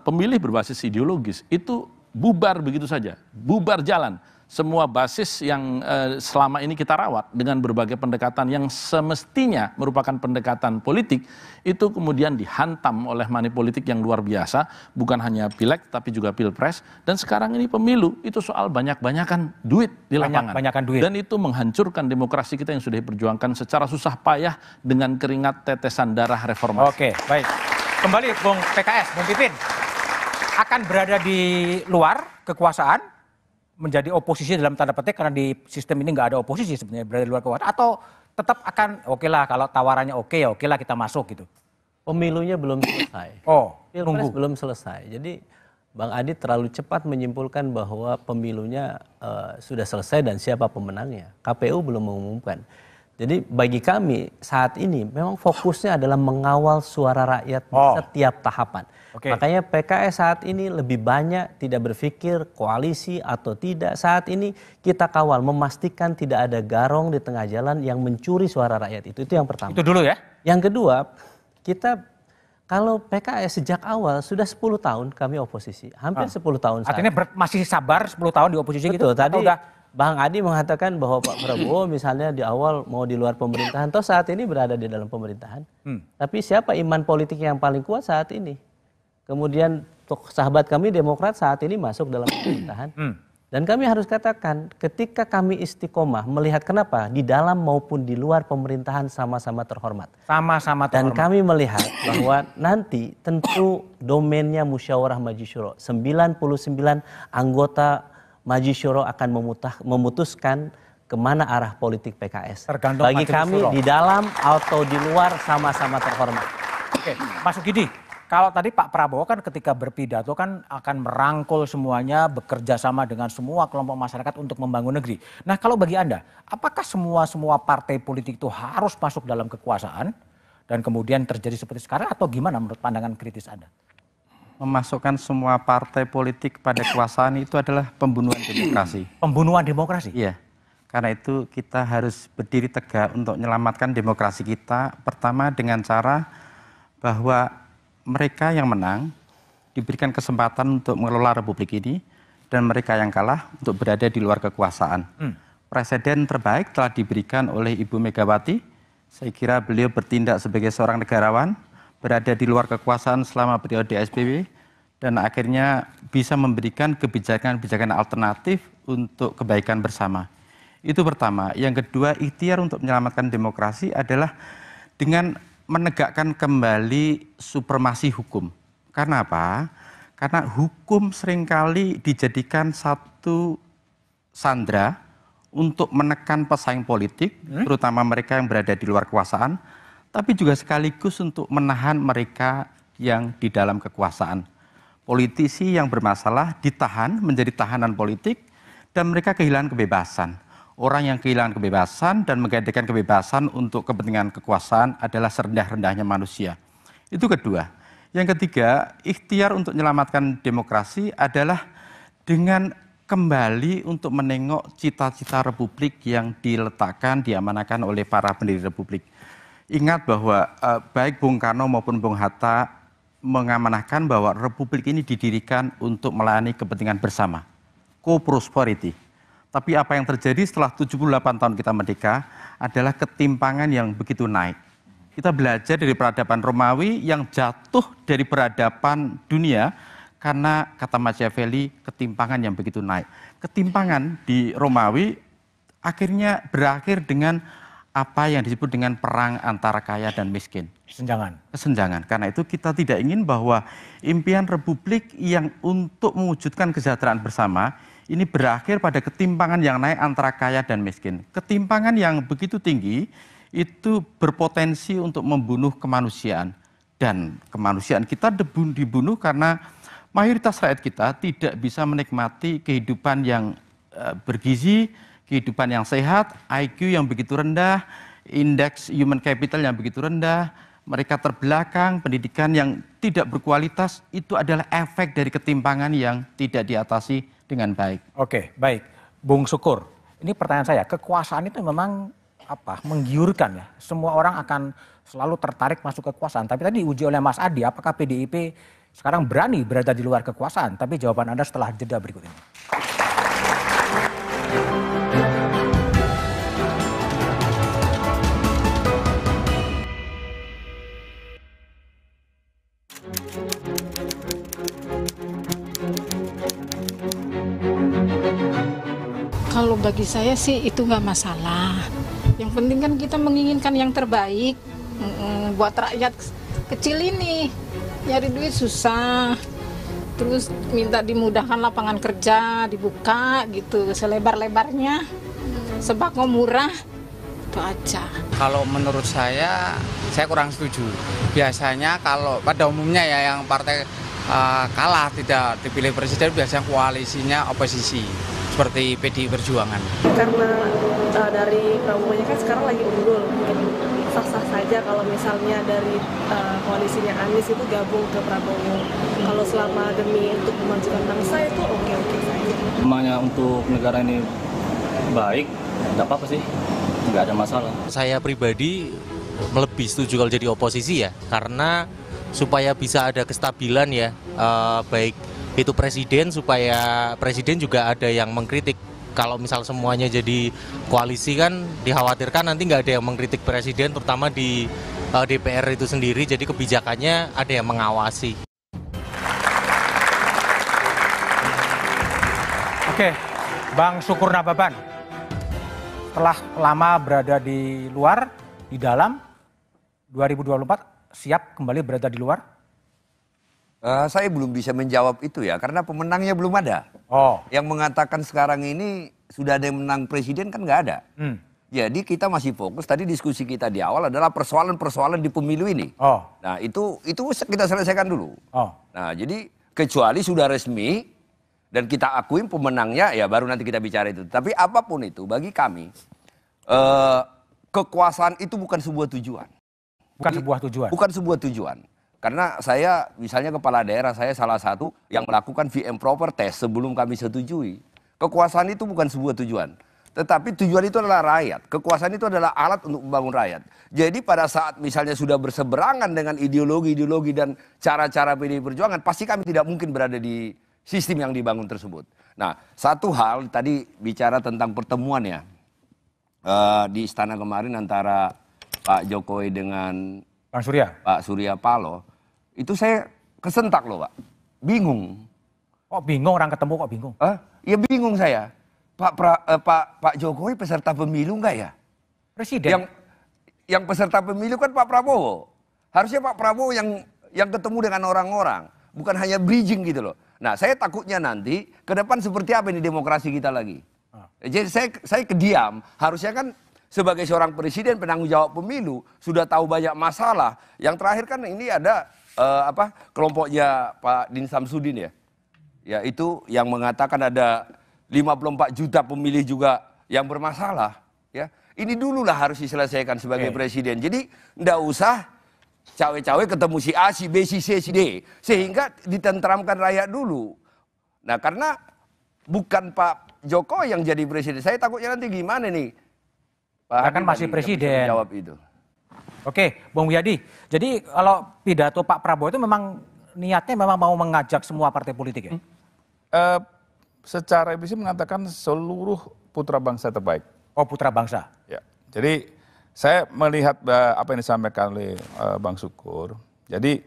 pemilih berbasis ideologis itu bubar begitu saja, bubar jalan. semua basis yang selama ini kita rawat dengan berbagai pendekatan yang semestinya merupakan pendekatan politik itu kemudian dihantam oleh money politik yang luar biasa, bukan hanya pileg tapi juga pilpres, dan sekarang ini pemilu itu soal banyak-banyakan duit di lapangan. Dan itu menghancurkan demokrasi kita yang sudah diperjuangkan secara susah payah dengan keringat tetesan darah reformasi. Oke, baik. Kembali Bung PKS, Bung Pipin, akan berada di luar kekuasaan, menjadi oposisi dalam tanda petik, karena di sistem ini nggak ada oposisi sebenarnya, berada di luar kekuasaan, atau tetap akan okelah kalau tawarannya okelah kita masuk gitu? Pemilunya belum selesai. Oh, Pilpres belum selesai. Jadi Bang Adi terlalu cepat menyimpulkan bahwa pemilunya sudah selesai dan siapa pemenangnya. KPU belum mengumumkan. Jadi bagi kami saat ini memang fokusnya adalah mengawal suara rakyat setiap tahapan. Okay. Makanya PKS saat ini lebih banyak tidak berpikir koalisi atau tidak. Saat ini kita kawal, memastikan tidak ada garong di tengah jalan yang mencuri suara rakyat itu. Itu yang pertama. Itu dulu ya. Yang kedua, kita kalau PKS sejak awal sudah 10 tahun kami oposisi. Hampir 10 tahun. Artinya masih sabar 10 tahun di oposisi gitu? Tadi Bang Adi mengatakan bahwa Pak Prabowo misalnya di awal mau di luar pemerintahan, toh saat ini berada di dalam pemerintahan. Tapi siapa iman politik yang paling kuat saat ini? Kemudian sahabat kami Demokrat saat ini masuk dalam pemerintahan. Dan kami harus katakan ketika kami istiqomah melihat kenapa di dalam maupun di luar pemerintahan sama-sama terhormat. Sama-sama terhormat. Dan kami melihat bahwa nanti tentu domainnya musyawarah majisyuro. 99 anggota majisyuro akan memutuskan kemana arah politik PKS. Tergantung bagi kami di dalam atau di luar sama-sama terhormat. Oke, Mas Sukidi, kalau tadi Pak Prabowo kan ketika berpidato kan akan merangkul semuanya, bekerja sama dengan semua kelompok masyarakat untuk membangun negeri. Nah, kalau bagi Anda, apakah semua partai politik itu harus masuk dalam kekuasaan dan kemudian terjadi seperti sekarang, atau gimana menurut pandangan kritis Anda? Memasukkan semua partai politik pada kekuasaan itu adalah pembunuhan demokrasi. Pembunuhan demokrasi? Iya. Karena itu kita harus berdiri tegak untuk menyelamatkan demokrasi kita. Pertama dengan cara bahwa mereka yang menang diberikan kesempatan untuk mengelola republik ini. Dan mereka yang kalah untuk berada di luar kekuasaan. Presiden terbaik telah diberikan oleh Ibu Megawati. Saya kira beliau bertindak sebagai seorang negarawan, berada di luar kekuasaan selama periode SBY, dan akhirnya bisa memberikan kebijakan-kebijakan alternatif untuk kebaikan bersama. Itu pertama. Yang kedua, ikhtiar untuk menyelamatkan demokrasi adalah dengan menegakkan kembali supremasi hukum. Karena apa? Karena hukum seringkali dijadikan satu sandera untuk menekan pesaing politik, terutama mereka yang berada di luar kekuasaan, tapi juga sekaligus untuk menahan mereka yang di dalam kekuasaan. Politisi yang bermasalah ditahan menjadi tahanan politik dan mereka kehilangan kebebasan. Orang yang kehilangan kebebasan dan menggantikan kebebasan untuk kepentingan kekuasaan adalah serendah-rendahnya manusia. Itu kedua. Yang ketiga, ikhtiar untuk menyelamatkan demokrasi adalah dengan kembali untuk menengok cita-cita republik yang diletakkan, diamanakan oleh para pendiri republik. Ingat bahwa baik Bung Karno maupun Bung Hatta mengamanahkan bahwa republik ini didirikan untuk melayani kepentingan bersama. Co-prosperity. Tapi apa yang terjadi setelah 78 tahun kita merdeka adalah ketimpangan yang begitu naik. Kita belajar dari peradaban Romawi yang jatuh dari peradaban dunia karena kata Machiavelli ketimpangan yang begitu naik. Ketimpangan di Romawi akhirnya berakhir dengan apa yang disebut dengan perang antara kaya dan miskin. Kesenjangan. Karena itu kita tidak ingin bahwa impian republik yang untuk mewujudkan kesejahteraan bersama ini berakhir pada ketimpangan yang naik antara kaya dan miskin. Ketimpangan yang begitu tinggi itu berpotensi untuk membunuh kemanusiaan. Dan kemanusiaan kita dibunuh karena mayoritas rakyat kita tidak bisa menikmati kehidupan yang bergizi, kehidupan yang sehat, IQ yang begitu rendah, indeks human capital yang begitu rendah, mereka terbelakang, pendidikan yang tidak berkualitas, itu adalah efek dari ketimpangan yang tidak diatasi dengan baik. Oke, baik. Bung Syukur, ini pertanyaan saya, kekuasaan itu memang menggiurkan ya? Semua orang akan selalu tertarik masuk kekuasaan, tapi tadi diuji oleh Mas Adi, apakah PDIP sekarang berani berada di luar kekuasaan? Tapi jawaban Anda setelah jeda berikut ini. Kalau bagi saya sih itu nggak masalah. Yang penting kan kita menginginkan yang terbaik buat rakyat kecil ini. Nyari duit susah, terus minta dimudahkan lapangan kerja, dibuka gitu selebar-lebarnya, sembako murah, itu aja. Kalau menurut saya kurang setuju. Biasanya kalau pada umumnya ya yang partai kalah tidak dipilih presiden biasanya koalisinya oposisi seperti PDI Perjuangan. Karena dari Prabowo-nya kan sekarang lagi unggul, mungkin sah-sah saja kalau misalnya dari koalisinya Anies itu gabung ke Prabowo. Kalau selama demi untuk memajukan bangsa itu oke-oke saja. Namanya untuk negara ini baik, tidak apa-apa sih, nggak ada masalah. Saya pribadi lebih setuju kalau jadi oposisi ya, karena supaya bisa ada kestabilan ya, baik itu presiden, supaya presiden juga ada yang mengkritik. Kalau misal semuanya jadi koalisi kan dikhawatirkan nanti nggak ada yang mengkritik presiden, terutama di DPR itu sendiri, jadi kebijakannya ada yang mengawasi. Oke, Bang Syukur Nababan, setelah lama berada di luar, di dalam 2024 siap kembali berada di luar? Saya belum bisa menjawab itu ya, karena pemenangnya belum ada. Oh. Yang mengatakan sekarang ini sudah ada yang menang presiden kan nggak ada. Jadi kita masih fokus, tadi diskusi kita di awal adalah persoalan-persoalan di pemilu ini. Oh. Nah itu kita selesaikan dulu. Oh. Nah jadi kecuali sudah resmi dan kita akuin pemenangnya ya baru nanti kita bicara itu. Tapi apapun itu bagi kami kekuasaan itu bukan sebuah tujuan. Bukan sebuah tujuan. Bukan sebuah tujuan. Karena saya misalnya kepala daerah saya salah satu yang melakukan VM proper test sebelum kami setujui. Kekuasaan itu bukan sebuah tujuan. Tetapi tujuan itu adalah rakyat. Kekuasaan itu adalah alat untuk membangun rakyat. Jadi pada saat misalnya sudah berseberangan dengan ideologi-ideologi dan cara-cara PDI Perjuangan, pasti kami tidak mungkin berada di sistem yang dibangun tersebut. Nah satu hal tadi bicara tentang pertemuan ya. Di istana kemarin antara Pak Jokowi dengan Pak Surya Paloh, itu saya kesentak loh Pak, bingung. Kok bingung, orang ketemu kok bingung? Ya bingung saya, Pak Jokowi peserta pemilu enggak ya? Presiden? Yang peserta pemilu kan Pak Prabowo, harusnya Pak Prabowo yang ketemu dengan orang-orang, bukan hanya bridging gitu loh. Nah saya takutnya nanti ke depan seperti apa ini demokrasi kita lagi. Jadi saya kediam, harusnya kan sebagai seorang presiden penanggung jawab pemilu sudah tahu banyak masalah. Yang terakhir kan ini ada kelompoknya Pak Din Samsudin ya. Ya itu yang mengatakan ada 54 juta pemilih juga yang bermasalah ya. Ini dululah harus diselesaikan sebagai presiden. Jadi enggak usah cawe-cawe ketemu si A, si B, si C, si D sehingga ditenteramkan rakyat dulu. Nah, karena bukan Pak Jokowi yang jadi presiden. Saya takutnya nanti gimana nih? Pak kan masih presiden. Jawab itu. Oke, Bung Yadi. Jadi kalau pidato Pak Prabowo itu memang niatnya memang mau mengajak semua partai politik ya? Secara ambisi mengatakan seluruh putra bangsa terbaik. Oh, putra bangsa. Ya. Jadi saya melihat apa yang disampaikan oleh Bang Syukur. Jadi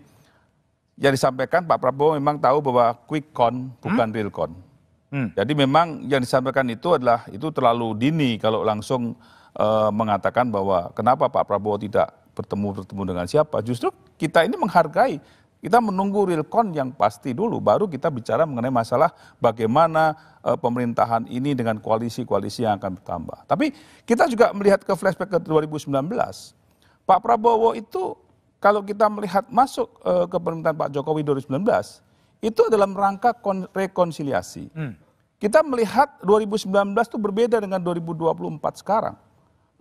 yang disampaikan Pak Prabowo memang tahu bahwa quick count bukan real count. Jadi memang yang disampaikan itu adalah itu terlalu dini kalau langsung mengatakan bahwa kenapa Pak Prabowo tidak bertemu dengan siapa. Justru kita ini menghargai, kita menunggu real count yang pasti dulu, baru kita bicara mengenai masalah bagaimana pemerintahan ini dengan koalisi-koalisi yang akan bertambah. Tapi kita juga melihat ke flashback ke 2019, Pak Prabowo itu kalau kita melihat masuk ke pemerintahan Pak Jokowi 2019, itu dalam rangka rekonsiliasi. Kita melihat 2019 itu berbeda dengan 2024 sekarang.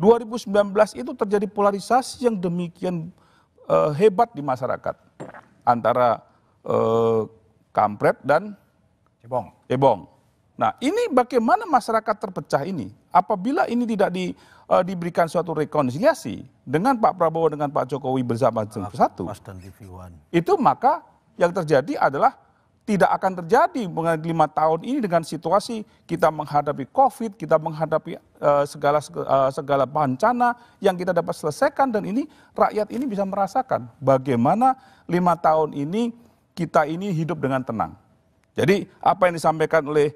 2019 itu terjadi polarisasi yang demikian hebat di masyarakat antara kampret dan cebong. Nah, ini bagaimana masyarakat terpecah ini? Apabila ini tidak diberikan suatu rekonsiliasi dengan Pak Prabowo dengan Pak Jokowi bersama satu, itu maka yang terjadi adalah tidak akan terjadi mengenai 5 tahun ini dengan situasi kita menghadapi COVID, kita menghadapi segala bencana yang kita dapat selesaikan, dan ini rakyat ini bisa merasakan bagaimana 5 tahun ini kita ini hidup dengan tenang. Jadi apa yang disampaikan oleh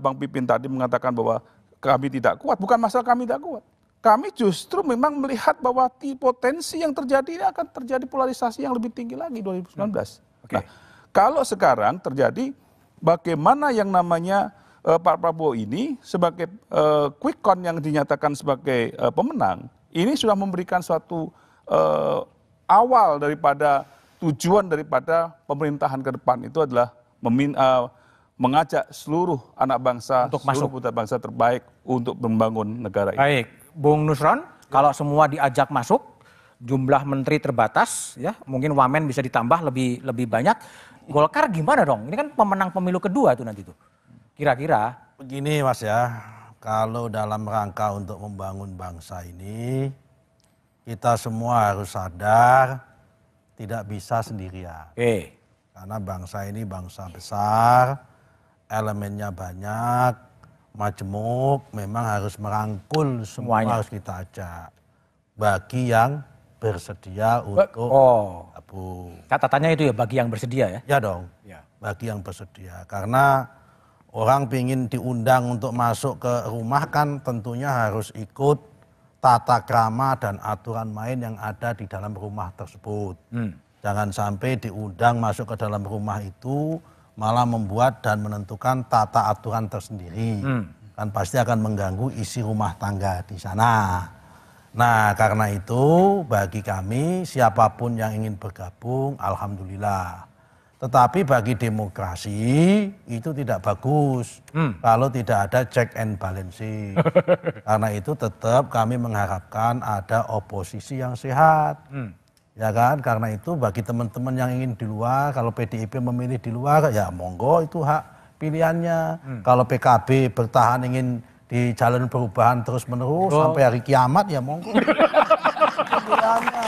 Bang Pipin tadi mengatakan bahwa kami tidak kuat, bukan masalah kami tidak kuat. Kami justru memang melihat bahwa potensi yang terjadi akan terjadi polarisasi yang lebih tinggi lagi 2019. Okay. Nah, kalau sekarang terjadi bagaimana yang namanya Pak Prabowo ini sebagai quick count yang dinyatakan sebagai pemenang, ini sudah memberikan suatu awal daripada tujuan daripada pemerintahan ke depan itu adalah mengajak seluruh anak bangsa, untuk seluruh putra bangsa terbaik untuk membangun negara ini. Baik. Bung Nusron, kalau semua diajak masuk, jumlah menteri terbatas, ya mungkin wamen bisa ditambah lebih banyak. Golkar gimana dong? Ini kan pemenang pemilu kedua tuh nanti tuh. Kira-kira begini Mas ya, kalau dalam rangka untuk membangun bangsa ini, kita semua harus sadar tidak bisa sendirian. Karena bangsa ini bangsa besar, elemennya banyak. Majemuk, memang harus merangkul semuanya, harus kita ajak bagi yang bersedia untuk gabung. Catatannya itu ya, bagi yang bersedia ya? Ya dong, ya. Bagi yang bersedia. Karena orang ingin diundang untuk masuk ke rumah kan tentunya harus ikut tata krama dan aturan main yang ada di dalam rumah tersebut. Jangan sampai diundang masuk ke dalam rumah itu malah membuat dan menentukan tata aturan tersendiri. Kan pasti akan mengganggu isi rumah tangga di sana. Nah, karena itu bagi kami siapapun yang ingin bergabung, alhamdulillah. Tetapi bagi demokrasi itu tidak bagus kalau tidak ada check and balance. Karena itu tetap kami mengharapkan ada oposisi yang sehat. Ya kan, karena itu bagi teman-teman yang ingin di luar, kalau PDIP memilih di luar, ya monggo itu hak pilihannya. Kalau PKB bertahan ingin di jalan perubahan terus-menerus sampai hari kiamat, ya monggo. Pilihannya,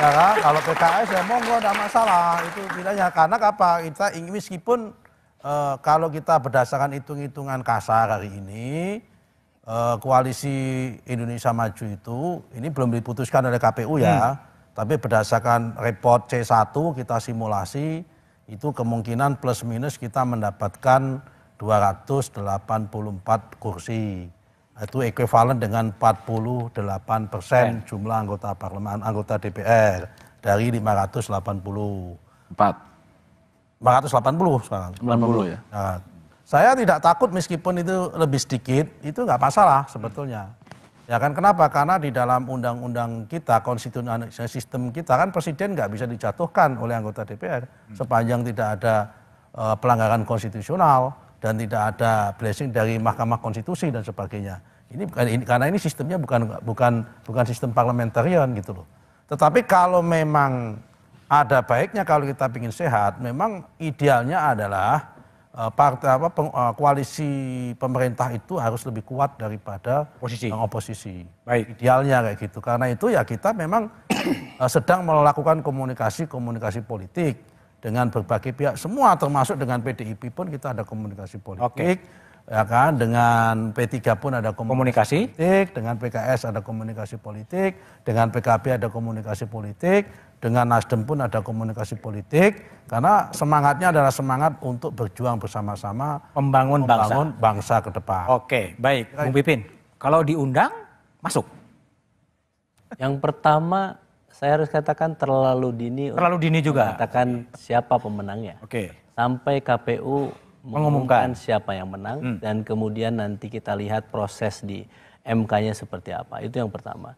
ya kan, kalau PKS ya monggo, tidak masalah itu pilihannya. Karena apa? Kita ingin meskipun kalau kita berdasarkan hitung-hitungan kasar hari ini, koalisi Indonesia Maju itu ini belum diputuskan oleh KPU ya, tapi berdasarkan report C1 kita simulasi itu kemungkinan plus minus kita mendapatkan 284 kursi. Itu ekuivalen dengan 48% jumlah anggota parlemen, anggota DPR dari 580 sekarang. 90 ya. Nah, saya tidak takut meskipun itu lebih sedikit, itu nggak masalah sebetulnya. Ya kan, kenapa? Karena di dalam undang-undang kita, konstitusi sistem kita kan presiden nggak bisa dijatuhkan oleh anggota DPR sepanjang tidak ada pelanggaran konstitusional dan tidak ada blessing dari Mahkamah Konstitusi dan sebagainya. Ini karena ini sistemnya bukan sistem parlementarian gitu loh. Tetapi kalau memang ada baiknya kalau kita ingin sehat, memang idealnya adalah koalisi pemerintah itu harus lebih kuat daripada oposisi. Baik. Idealnya kayak gitu. Karena itu ya kita memang sedang melakukan komunikasi politik dengan berbagai pihak. Semua termasuk dengan PDIP pun kita ada komunikasi politik. Ya kan, dengan P3 pun ada komunikasi politik. Dengan PKS ada komunikasi politik. Dengan PKB ada komunikasi politik. Dengan Nasdem pun ada komunikasi politik, karena semangatnya adalah semangat untuk berjuang bersama-sama membangun bangsa ke depan. Oke, baik. Bung Pipin, kalau diundang, masuk? Yang pertama, saya harus katakan terlalu dini. Terlalu dini juga? Katakan siapa pemenangnya. Oke. Sampai KPU mengumumkan siapa yang menang, dan kemudian nanti kita lihat proses di MK-nya seperti apa. Itu yang pertama.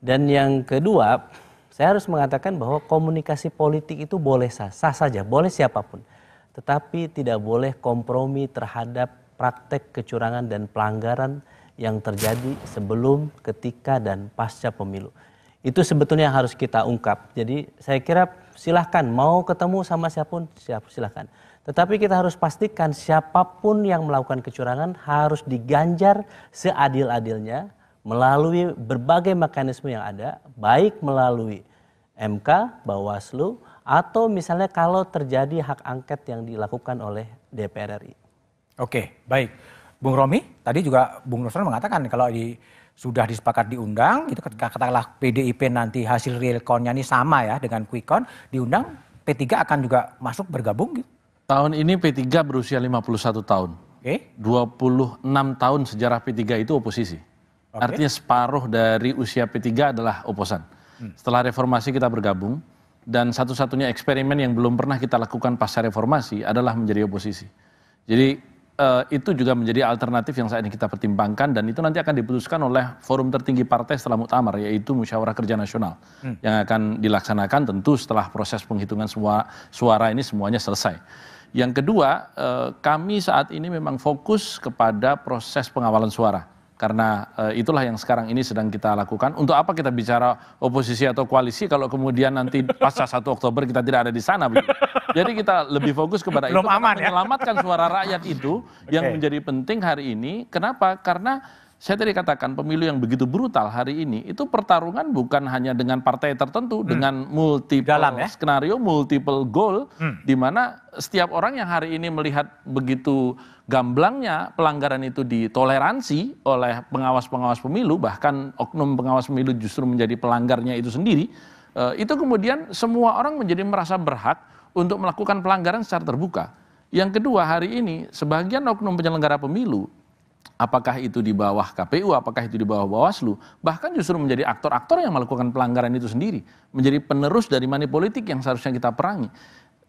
Dan yang kedua, saya harus mengatakan bahwa komunikasi politik itu boleh sah saja, boleh siapapun. Tetapi tidak boleh kompromi terhadap praktek kecurangan dan pelanggaran yang terjadi sebelum, ketika, dan pasca pemilu. Itu sebetulnya yang harus kita ungkap. Jadi saya kira silahkan mau ketemu sama siapapun, silahkan. Tetapi kita harus pastikan siapapun yang melakukan kecurangan harus diganjar seadil-adilnya, melalui berbagai mekanisme yang ada, baik melalui MK, Bawaslu, atau misalnya kalau terjadi hak angket yang dilakukan oleh DPR RI. Oke, baik. Bung Romi, tadi juga Bung Nusron mengatakan kalau sudah disepakat diundang, itu katakanlah PDIP nanti hasil real count-nya ini sama ya dengan quick count, diundang P3 akan juga masuk bergabung gitu. Tahun ini P3 berusia 51 tahun. Okay. 26 tahun sejarah P3 itu oposisi. Okay. Artinya separuh dari usia P3 adalah oposan. Setelah reformasi kita bergabung, dan satu-satunya eksperimen yang belum pernah kita lakukan pasca reformasi adalah menjadi oposisi. Jadi itu juga menjadi alternatif yang saat ini kita pertimbangkan, dan itu nanti akan diputuskan oleh forum tertinggi partai setelah muktamar, yaitu Musyawarah Kerja Nasional, yang akan dilaksanakan tentu setelah proses penghitungan semua suara ini semuanya selesai. Yang kedua, kami saat ini memang fokus kepada proses pengawalan suara. Karena itulah yang sekarang ini sedang kita lakukan. Untuk apa kita bicara oposisi atau koalisi kalau kemudian nanti pasca 1 Oktober kita tidak ada di sana. Jadi kita lebih fokus kepada belum itu, aman, menyelamatkan suara rakyat itu yang menjadi penting hari ini. Kenapa? Karena saya tadi katakan pemilu yang begitu brutal hari ini itu pertarungan bukan hanya dengan partai tertentu, dengan multiple skenario, multiple goal, di mana setiap orang yang hari ini melihat begitu gamblangnya pelanggaran itu ditoleransi oleh pengawas-pengawas pemilu, bahkan oknum pengawas pemilu justru menjadi pelanggarnya itu sendiri, itu kemudian semua orang menjadi merasa berhak untuk melakukan pelanggaran secara terbuka. Yang kedua, hari ini sebagian oknum penyelenggara pemilu, apakah itu di bawah KPU, apakah itu di bawah Bawaslu, bahkan justru menjadi aktor-aktor yang melakukan pelanggaran itu sendiri, menjadi penerus dari money politik yang seharusnya kita perangi.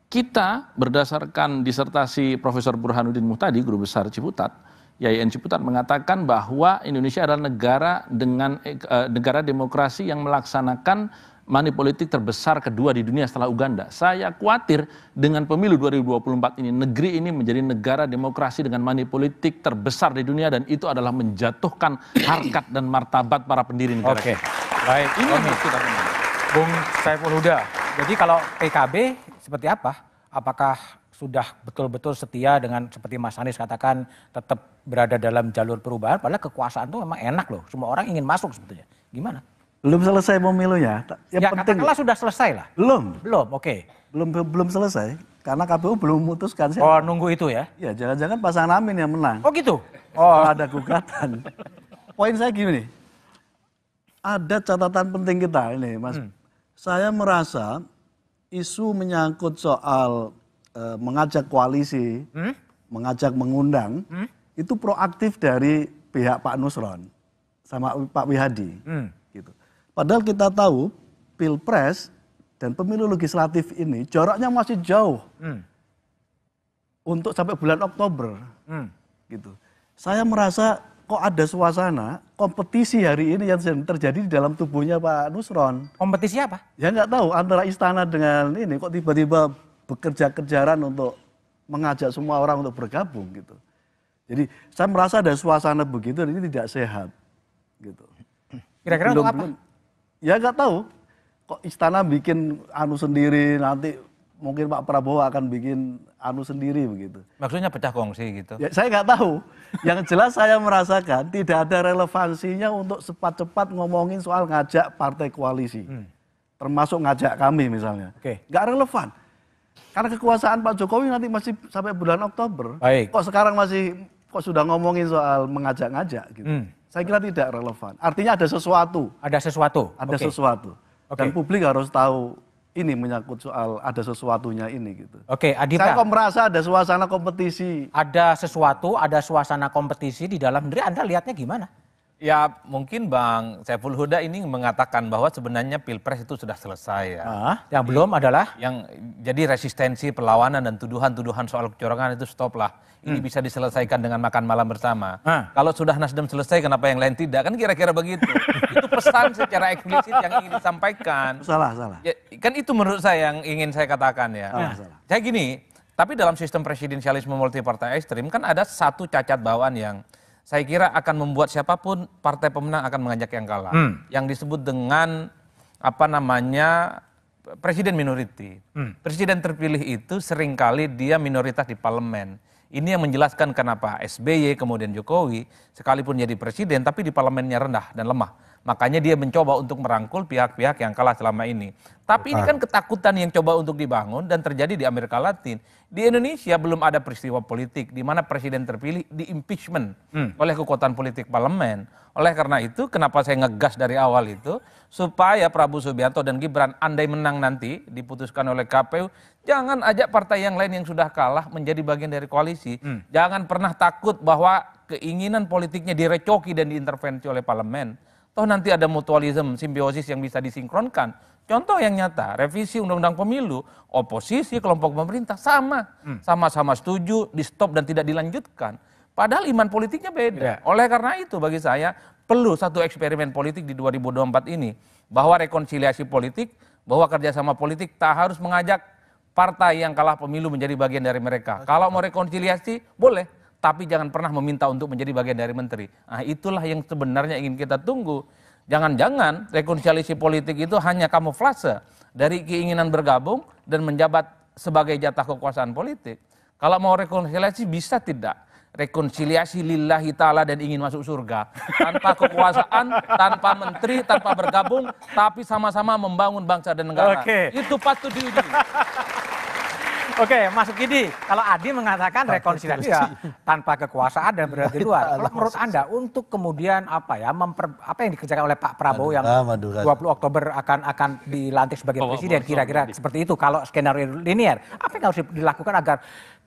Kita berdasarkan disertasi Profesor Burhanuddin Muhtadi, Guru Besar Ciputat, YIN Ciputat, mengatakan bahwa Indonesia adalah negara dengan negara demokrasi yang melaksanakan money politik terbesar kedua di dunia setelah Uganda. Saya khawatir dengan pemilu 2024 ini, negeri ini menjadi negara demokrasi dengan money politik terbesar di dunia, dan itu adalah menjatuhkan harkat dan martabat para pendiri negara. Oke, baik. Ini yang kita kenal. Bung Saiful Huda, jadi kalau PKB seperti apa? Apakah sudah betul-betul setia dengan seperti Mas Anies katakan tetap berada dalam jalur perubahan? Padahal kekuasaan itu memang enak loh, semua orang ingin masuk sebetulnya. Gimana? Belum selesai pemilunya. Ya katakanlah sudah selesai lah. Belum, oke. Belum selesai, karena KPU belum memutuskan. Oh, nunggu itu ya? Ya, jangan-jangan pasangan Amin yang menang. Oh gitu? Oh, ada gugatan. Poin saya gini, ada catatan penting kita ini, Mas. Saya merasa isu menyangkut soal mengajak koalisi, mengajak mengundang, itu proaktif dari pihak Pak Nusron sama Pak Wihadi. Padahal kita tahu Pilpres dan pemilu legislatif ini jaraknya masih jauh untuk sampai bulan Oktober. Gitu. Saya merasa kok ada suasana kompetisi hari ini yang terjadi di dalam tubuhnya Pak Nusron. Kompetisi apa? Ya nggak tahu, antara istana dengan ini kok tiba-tiba bekerja-kerjaran untuk mengajak semua orang untuk bergabung gitu. Jadi saya merasa ada suasana begitu dan ini tidak sehat gitu. Kira-kira untuk apa? Ya nggak tahu, kok istana bikin anu sendiri, nanti mungkin Pak Prabowo akan bikin anu sendiri begitu. Maksudnya pecah kongsi gitu? Ya, saya nggak tahu, yang jelas saya merasakan tidak ada relevansinya untuk cepat-cepat ngomongin soal ngajak partai koalisi. Termasuk ngajak kami misalnya, nggak relevan. Karena kekuasaan Pak Jokowi nanti masih sampai bulan Oktober, kok sekarang masih kok sudah ngomongin soal mengajak-ngajak gitu. Saya kira tidak relevan. Artinya ada sesuatu. Ada sesuatu. Ada sesuatu. Dan publik harus tahu ini menyangkut soal ada sesuatunya ini gitu. Adi Prayitno. Saya kok merasa ada suasana kompetisi. Ada sesuatu, ada suasana kompetisi di dalam negeri. Anda lihatnya gimana? Ya mungkin Bang Saiful Huda ini mengatakan bahwa sebenarnya Pilpres itu sudah selesai ya. Yang belum adalah? Yang jadi resistensi, perlawanan, dan tuduhan-tuduhan soal kecurangan itu stop lah. Ini bisa diselesaikan dengan makan malam bersama. Kalau sudah Nasdem selesai, kenapa yang lain tidak? Kan kira-kira begitu. Itu pesan secara eksplisit yang ingin disampaikan. Salah. Ya, kan itu menurut saya yang ingin saya katakan ya. Saya gini, tapi dalam sistem presidensialisme multipartai ekstrim kan ada satu cacat bawaan yang saya kira akan membuat siapapun partai pemenang akan mengajak yang kalah. Yang disebut dengan apa namanya presiden minority. Presiden terpilih itu seringkali dia minoritas di parlemen. Ini yang menjelaskan kenapa SBY kemudian Jokowi sekalipun jadi presiden tapi di parlemennya rendah dan lemah. Makanya dia mencoba untuk merangkul pihak-pihak yang kalah selama ini. Tapi ini kan ketakutan yang coba untuk dibangun dan terjadi di Amerika Latin. Di Indonesia belum ada peristiwa politik di mana presiden terpilih di impeachment oleh kekuatan politik parlemen. Oleh karena itu, kenapa saya ngegas dari awal itu, supaya Prabowo Subianto dan Gibran andai menang nanti, diputuskan oleh KPU, jangan ajak partai yang lain yang sudah kalah menjadi bagian dari koalisi. Jangan pernah takut bahwa keinginan politiknya direcoki dan diintervensi oleh parlemen. Toh nanti ada mutualisme, simbiosis yang bisa disinkronkan. Contoh yang nyata, revisi Undang-Undang Pemilu, oposisi, kelompok pemerintah sama-sama setuju, di stop dan tidak dilanjutkan. Padahal iman politiknya beda. Oleh karena itu bagi saya perlu satu eksperimen politik di 2024 ini. Bahwa rekonsiliasi politik, bahwa kerjasama politik tak harus mengajak partai yang kalah pemilu menjadi bagian dari mereka. Kalau mau rekonsiliasi, boleh. Tapi jangan pernah meminta untuk menjadi bagian dari menteri. Nah, itulah yang sebenarnya ingin kita tunggu. Jangan-jangan rekonsiliasi politik itu hanya kamuflase dari keinginan bergabung dan menjabat sebagai jatah kekuasaan politik. Kalau mau rekonsiliasi bisa tidak? Rekonsiliasi lillahi ta'ala dan ingin masuk surga. Tanpa kekuasaan, tanpa menteri, tanpa bergabung, tapi sama-sama membangun bangsa dan negara. Itu patut diuji. Oke, Mas Sukidi, kalau Adi mengatakan rekonsiliasi tanpa kekuasaan dan berada di luar, kalau menurut Anda untuk kemudian apa yang dikerjakan oleh Pak Prabowo yang 20 Oktober akan dilantik sebagai presiden, kira-kira seperti itu kalau skenario linier, apa yang harus dilakukan agar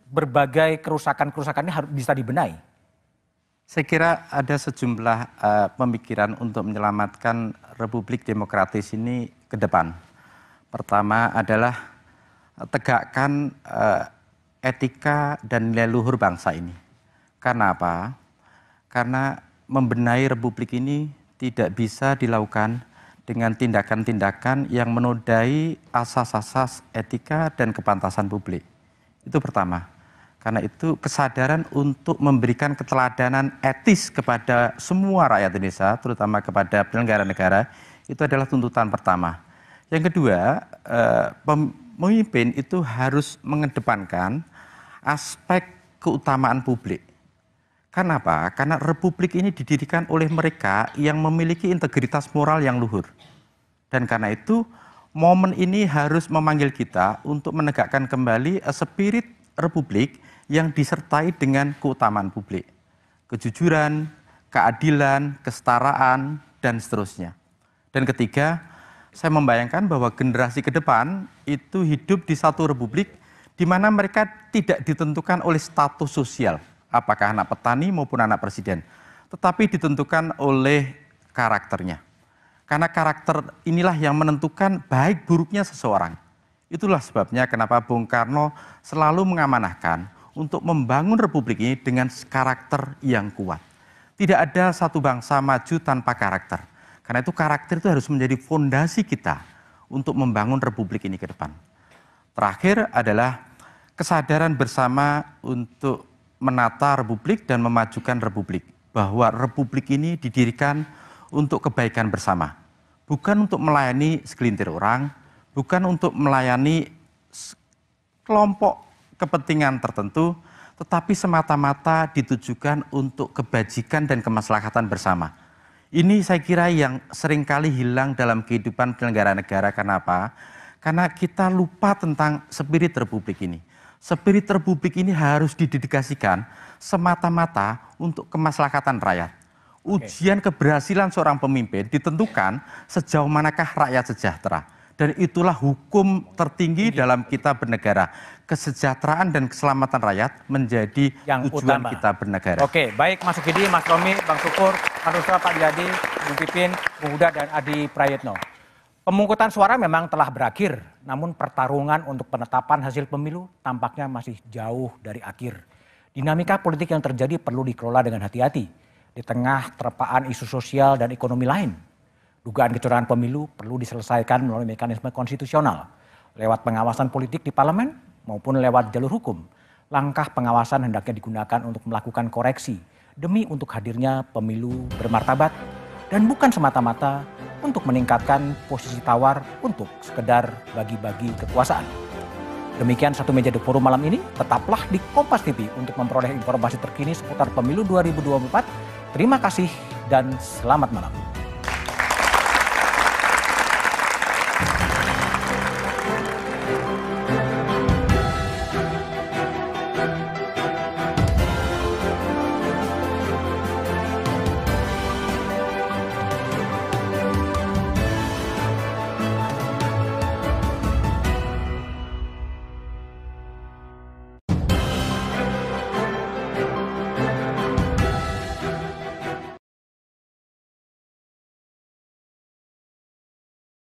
berbagai kerusakan-kerusakan ini harus bisa dibenahi? Saya kira ada sejumlah pemikiran untuk menyelamatkan Republik Demokratis ini ke depan. Pertama adalah tegakkan etika dan nilai luhur bangsa ini. Karena apa? Karena membenahi republik ini tidak bisa dilakukan dengan tindakan-tindakan yang menodai asas-asas etika dan kepantasan publik. Itu pertama. Karena itu kesadaran untuk memberikan keteladanan etis kepada semua rakyat Indonesia, terutama kepada penyelenggara negara, itu adalah tuntutan pertama. Yang kedua, pemimpin itu harus mengedepankan aspek keutamaan publik. Kenapa? Karena republik ini didirikan oleh mereka yang memiliki integritas moral yang luhur. Dan karena itu, momen ini harus memanggil kita untuk menegakkan kembali spirit republik yang disertai dengan keutamaan publik. Kejujuran, keadilan, kesetaraan, dan seterusnya. Dan ketiga, saya membayangkan bahwa generasi ke depan itu hidup di satu republik di mana mereka tidak ditentukan oleh status sosial, apakah anak petani maupun anak presiden, tetapi ditentukan oleh karakternya. Karena karakter inilah yang menentukan baik buruknya seseorang. Itulah sebabnya kenapa Bung Karno selalu mengamanahkan untuk membangun republik ini dengan karakter yang kuat. Tidak ada satu bangsa maju tanpa karakter. Karena itu karakter itu harus menjadi fondasi kita untuk membangun republik ini ke depan. Terakhir adalah kesadaran bersama untuk menata republik dan memajukan republik. Bahwa republik ini didirikan untuk kebaikan bersama. Bukan untuk melayani segelintir orang, bukan untuk melayani kelompok kepentingan tertentu, tetapi semata-mata ditujukan untuk kebajikan dan kemaslahatan bersama. Ini saya kira yang seringkali hilang dalam kehidupan penyelenggara negara. Kenapa? Karena kita lupa tentang spirit republik ini. Spirit republik ini harus didedikasikan semata-mata untuk kemaslahatan rakyat. Ujian keberhasilan seorang pemimpin ditentukan sejauh manakah rakyat sejahtera. Dan itulah hukum tertinggi dalam kita bernegara. Kesejahteraan dan keselamatan rakyat menjadi tujuan kita bernegara. Oke, baik Mas Sukidi, Mas Romi, Bang Syukur, Mas Nusra, Pak Yadi, Bung Pipin, Bung Huda, dan Adi Prayitno. Pemungkutan suara memang telah berakhir, namun pertarungan untuk penetapan hasil pemilu tampaknya masih jauh dari akhir. Dinamika politik yang terjadi perlu dikelola dengan hati-hati, di tengah terpaan isu sosial dan ekonomi lain. Dugaan kecurangan pemilu perlu diselesaikan melalui mekanisme konstitusional, lewat pengawasan politik di parlemen maupun lewat jalur hukum. Langkah pengawasan hendaknya digunakan untuk melakukan koreksi demi untuk hadirnya pemilu bermartabat dan bukan semata-mata untuk meningkatkan posisi tawar untuk sekedar bagi-bagi kekuasaan. Demikian Satu Meja The Forum malam ini, tetaplah di Kompas TV untuk memperoleh informasi terkini seputar pemilu 2024. Terima kasih dan selamat malam.